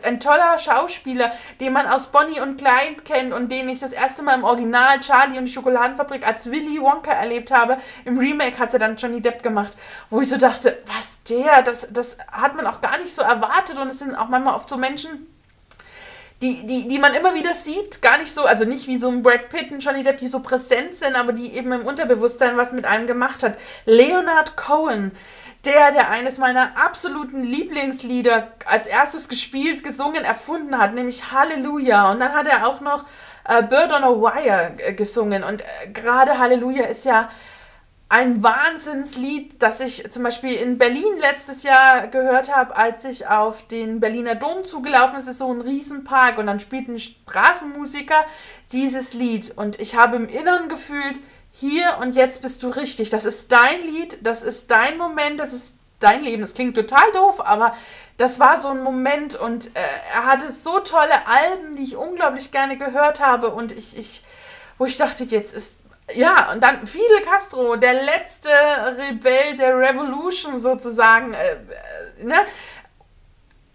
ein toller Schauspieler, den man aus Bonnie und Clyde kennt und den ich das erste Mal im Original Charlie und die Schokoladenfabrik als Willy Wonka erlebt habe. Im Remake hat sie dann Johnny Depp gemacht, wo ich so dachte, was der, das, das hat man auch gar nicht so erwartet, und es sind auch manchmal oft so Menschen, Die, die, die man immer wieder sieht, gar nicht so, also nicht wie so ein Brad Pitt und Johnny Depp, die so präsent sind, aber die eben im Unterbewusstsein was mit einem gemacht hat. Leonard Cohen, der, der eines meiner absoluten Lieblingslieder als erstes gespielt, gesungen, erfunden hat, nämlich Halleluja. Und dann hat er auch noch äh, Bird on a Wire gesungen. Und äh, gerade Halleluja ist ja ein Wahnsinnslied, das ich zum Beispiel in Berlin letztes Jahr gehört habe, als ich auf den Berliner Dom zugelaufen ist, ist so ein Riesenpark und dann spielt ein Straßenmusiker dieses Lied und ich habe im Inneren gefühlt, hier und jetzt bist du richtig, das ist dein Lied, das ist dein Moment, das ist dein Leben. Das klingt total doof, aber das war so ein Moment, und äh, er hatte so tolle Alben, die ich unglaublich gerne gehört habe, und ich, ich wo ich dachte, jetzt ist ja, und dann Fidel Castro, der letzte Rebell der Revolution sozusagen, äh, ne,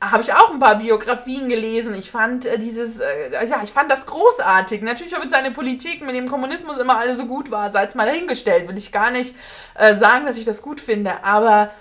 habe ich auch ein paar Biografien gelesen. Ich fand äh, dieses, äh, ja, ich fand das großartig. Natürlich, ob seine Politik mit dem Kommunismus immer alles so gut war, sei es mal dahingestellt, will ich gar nicht äh, sagen, dass ich das gut finde, aber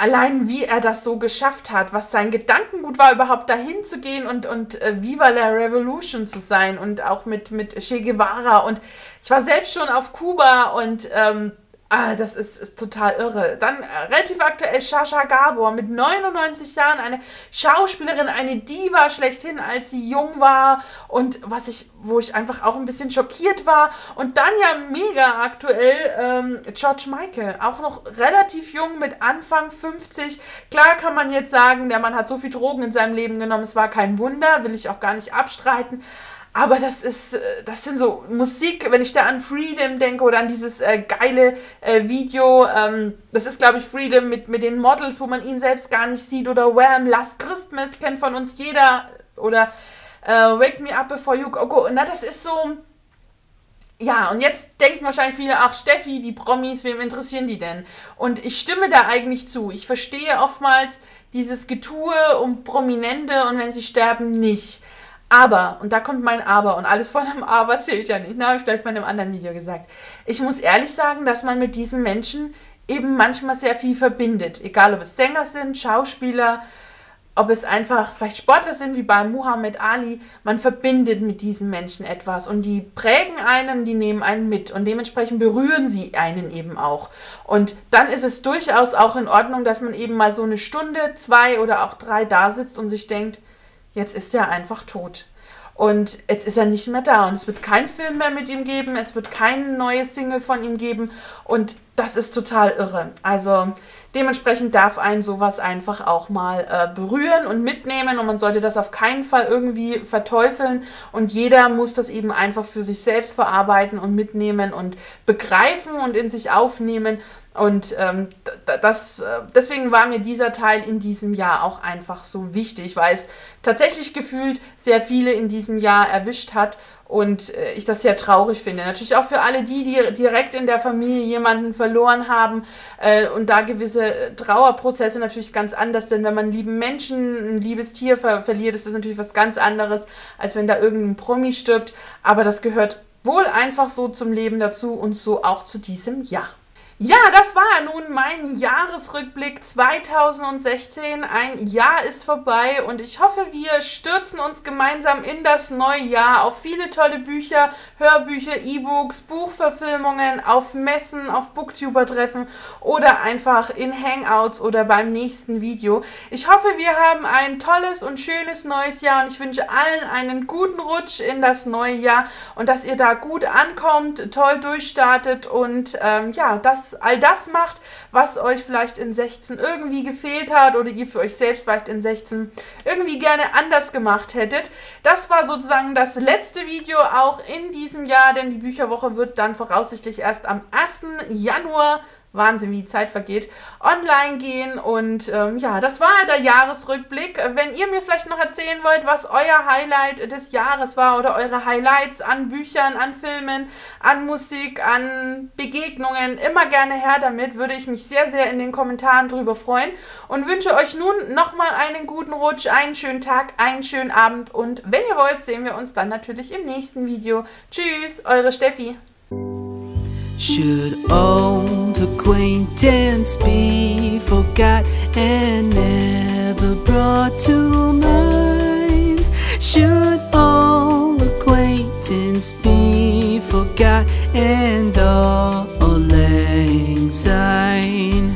allein wie er das so geschafft hat, was sein Gedankengut war, überhaupt dahin zu gehen und, und äh, Viva la Revolution zu sein und auch mit, mit Che Guevara. Und ich war selbst schon auf Kuba und ähm, ah, das ist, ist total irre. Dann äh, relativ aktuell Sascha Gabor mit neunundneunzig Jahren, eine Schauspielerin, eine Diva schlechthin, als sie jung war und was ich, wo ich einfach auch ein bisschen schockiert war. Und dann ja mega aktuell ähm, George Michael, auch noch relativ jung mit Anfang fünfzig. Klar kann man jetzt sagen, der Mann hat so viel Drogen in seinem Leben genommen, es war kein Wunder, will ich auch gar nicht abstreiten. Aber das ist, das sind so Musik, wenn ich da an Freedom denke oder an dieses äh, geile äh, Video, ähm, das ist, glaube ich, Freedom mit, mit den Models, wo man ihn selbst gar nicht sieht, oder Wham, Last Christmas, kennt von uns jeder, oder äh, Wake Me Up Before You Go, na, das ist so, ja, und jetzt denken wahrscheinlich viele, ach Steffi, die Promis, wem interessieren die denn? Und ich stimme da eigentlich zu, ich verstehe oftmals dieses Getue um Prominente und wenn sie sterben, nicht. Aber, und da kommt mein Aber, und alles von einem Aber zählt ja nicht, ne? Habe ich gleich von einem anderen Video gesagt. Ich muss ehrlich sagen, dass man mit diesen Menschen eben manchmal sehr viel verbindet. Egal, ob es Sänger sind, Schauspieler, ob es einfach vielleicht Sportler sind, wie bei Muhammad Ali. Man verbindet mit diesen Menschen etwas und die prägen einen, die nehmen einen mit und dementsprechend berühren sie einen eben auch. Und dann ist es durchaus auch in Ordnung, dass man eben mal so eine Stunde, zwei oder auch drei da sitzt und sich denkt, jetzt ist er einfach tot. Und jetzt ist er nicht mehr da. Und es wird keinen Film mehr mit ihm geben. Es wird keine neue Single von ihm geben. Und das ist total irre. Also dementsprechend darf einen sowas einfach auch mal äh, berühren und mitnehmen. Und man sollte das auf keinen Fall irgendwie verteufeln. Und jeder muss das eben einfach für sich selbst verarbeiten und mitnehmen und begreifen und in sich aufnehmen. Und ähm, das, deswegen war mir dieser Teil in diesem Jahr auch einfach so wichtig, weil es tatsächlich gefühlt sehr viele in diesem Jahr erwischt hat und äh, ich das sehr traurig finde. Natürlich auch für alle die, die direkt in der Familie jemanden verloren haben äh, und da gewisse Trauerprozesse natürlich ganz anders sind. Wenn man einen lieben Menschen, ein liebes Tier ver verliert, ist das natürlich was ganz anderes, als wenn da irgendein Promi stirbt. Aber das gehört wohl einfach so zum Leben dazu und so auch zu diesem Jahr. Ja, das war nun mein Jahresrückblick zweitausendsechzehn. Ein Jahr ist vorbei und ich hoffe, wir stürzen uns gemeinsam in das neue Jahr auf viele tolle Bücher, Hörbücher, E-Books, Buchverfilmungen, auf Messen, auf Booktuber-Treffen oder einfach in Hangouts oder beim nächsten Video. Ich hoffe, wir haben ein tolles und schönes neues Jahr und ich wünsche allen einen guten Rutsch in das neue Jahr und dass ihr da gut ankommt, toll durchstartet und ähm, ja, das all das macht, was euch vielleicht in sechzehn irgendwie gefehlt hat oder ihr für euch selbst vielleicht in sechzehn irgendwie gerne anders gemacht hättet. Das war sozusagen das letzte Video auch in diesem Jahr, denn die Bücherwoche wird dann voraussichtlich erst am ersten Januar, Wahnsinn, wie die Zeit vergeht, online gehen und ähm, ja, das war der Jahresrückblick. Wenn ihr mir vielleicht noch erzählen wollt, was euer Highlight des Jahres war oder eure Highlights an Büchern, an Filmen, an Musik, an Begegnungen, immer gerne her damit, würde ich mich sehr, sehr in den Kommentaren drüber freuen und wünsche euch nun nochmal einen guten Rutsch, einen schönen Tag, einen schönen Abend und wenn ihr wollt, sehen wir uns dann natürlich im nächsten Video. Tschüss, eure Steffi. Should old acquaintance be forgot and never brought to mind? Should old acquaintance be forgot and all lang syne?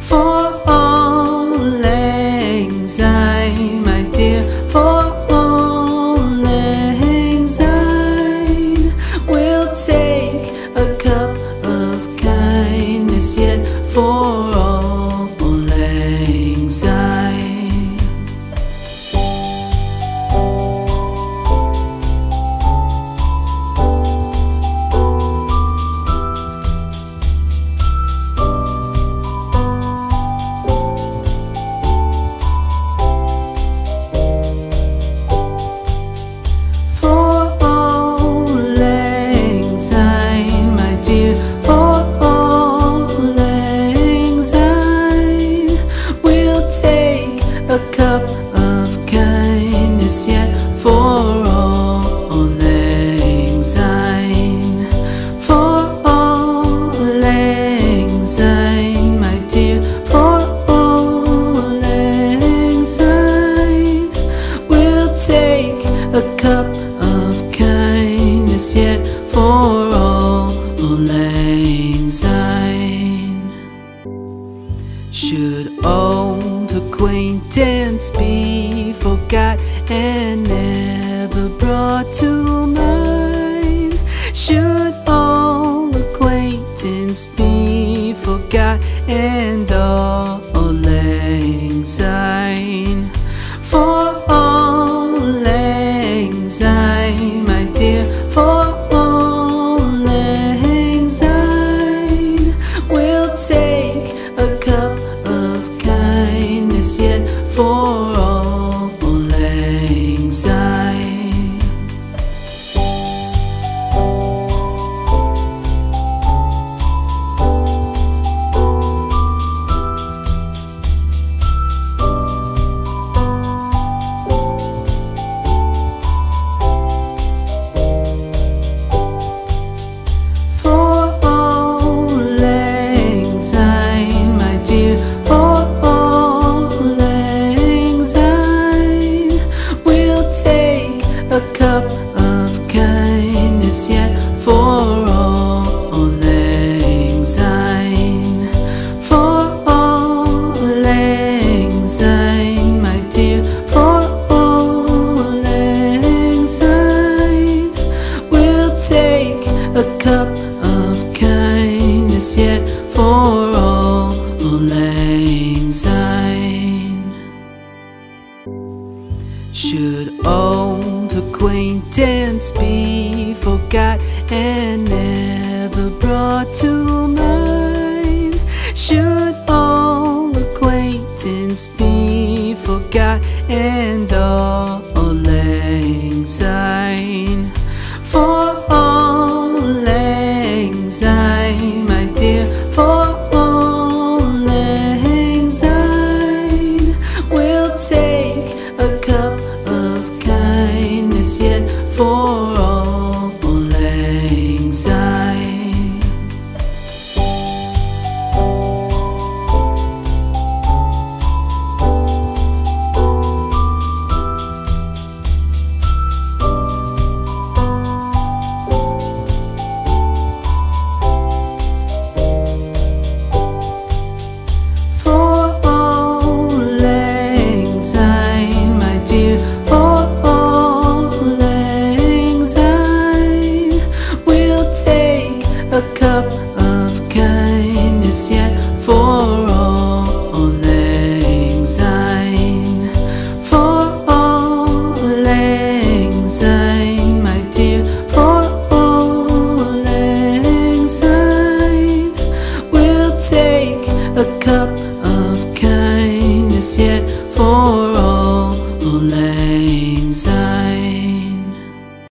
For all lang syne, my dear, for all lang syne, we'll take a cup of kindness yet for all lang syne. For all lang syne, dear, for all lang syne. Should old acquaintance be forgot and never brought to mind? Should old acquaintance be forgot and all lang syne? For all lang syne, my dear, for all lang syne, we'll take a cup of kindness yet for all lang syne. For all lang syne, dear, for all lang syne, we'll take a cup of kindness yet for all lang syne, for all lang syne, my dear, for all lang syne, we'll take a cup of kindness yet for all lang syne. Should old acquaintance be forgot and never brought to mind? Should old acquaintance be forgot and all lang syne? For all lang syne, my dear, for all lang syne, we'll take a cup of kindness yet for all lang syne. For all lang syne, my dear, for all lang syne, we'll take a cup of kindness yet for all lang syne, for all lang syne, my dear, for all lang syne, we'll take a cup of kindness yet for all lang syne.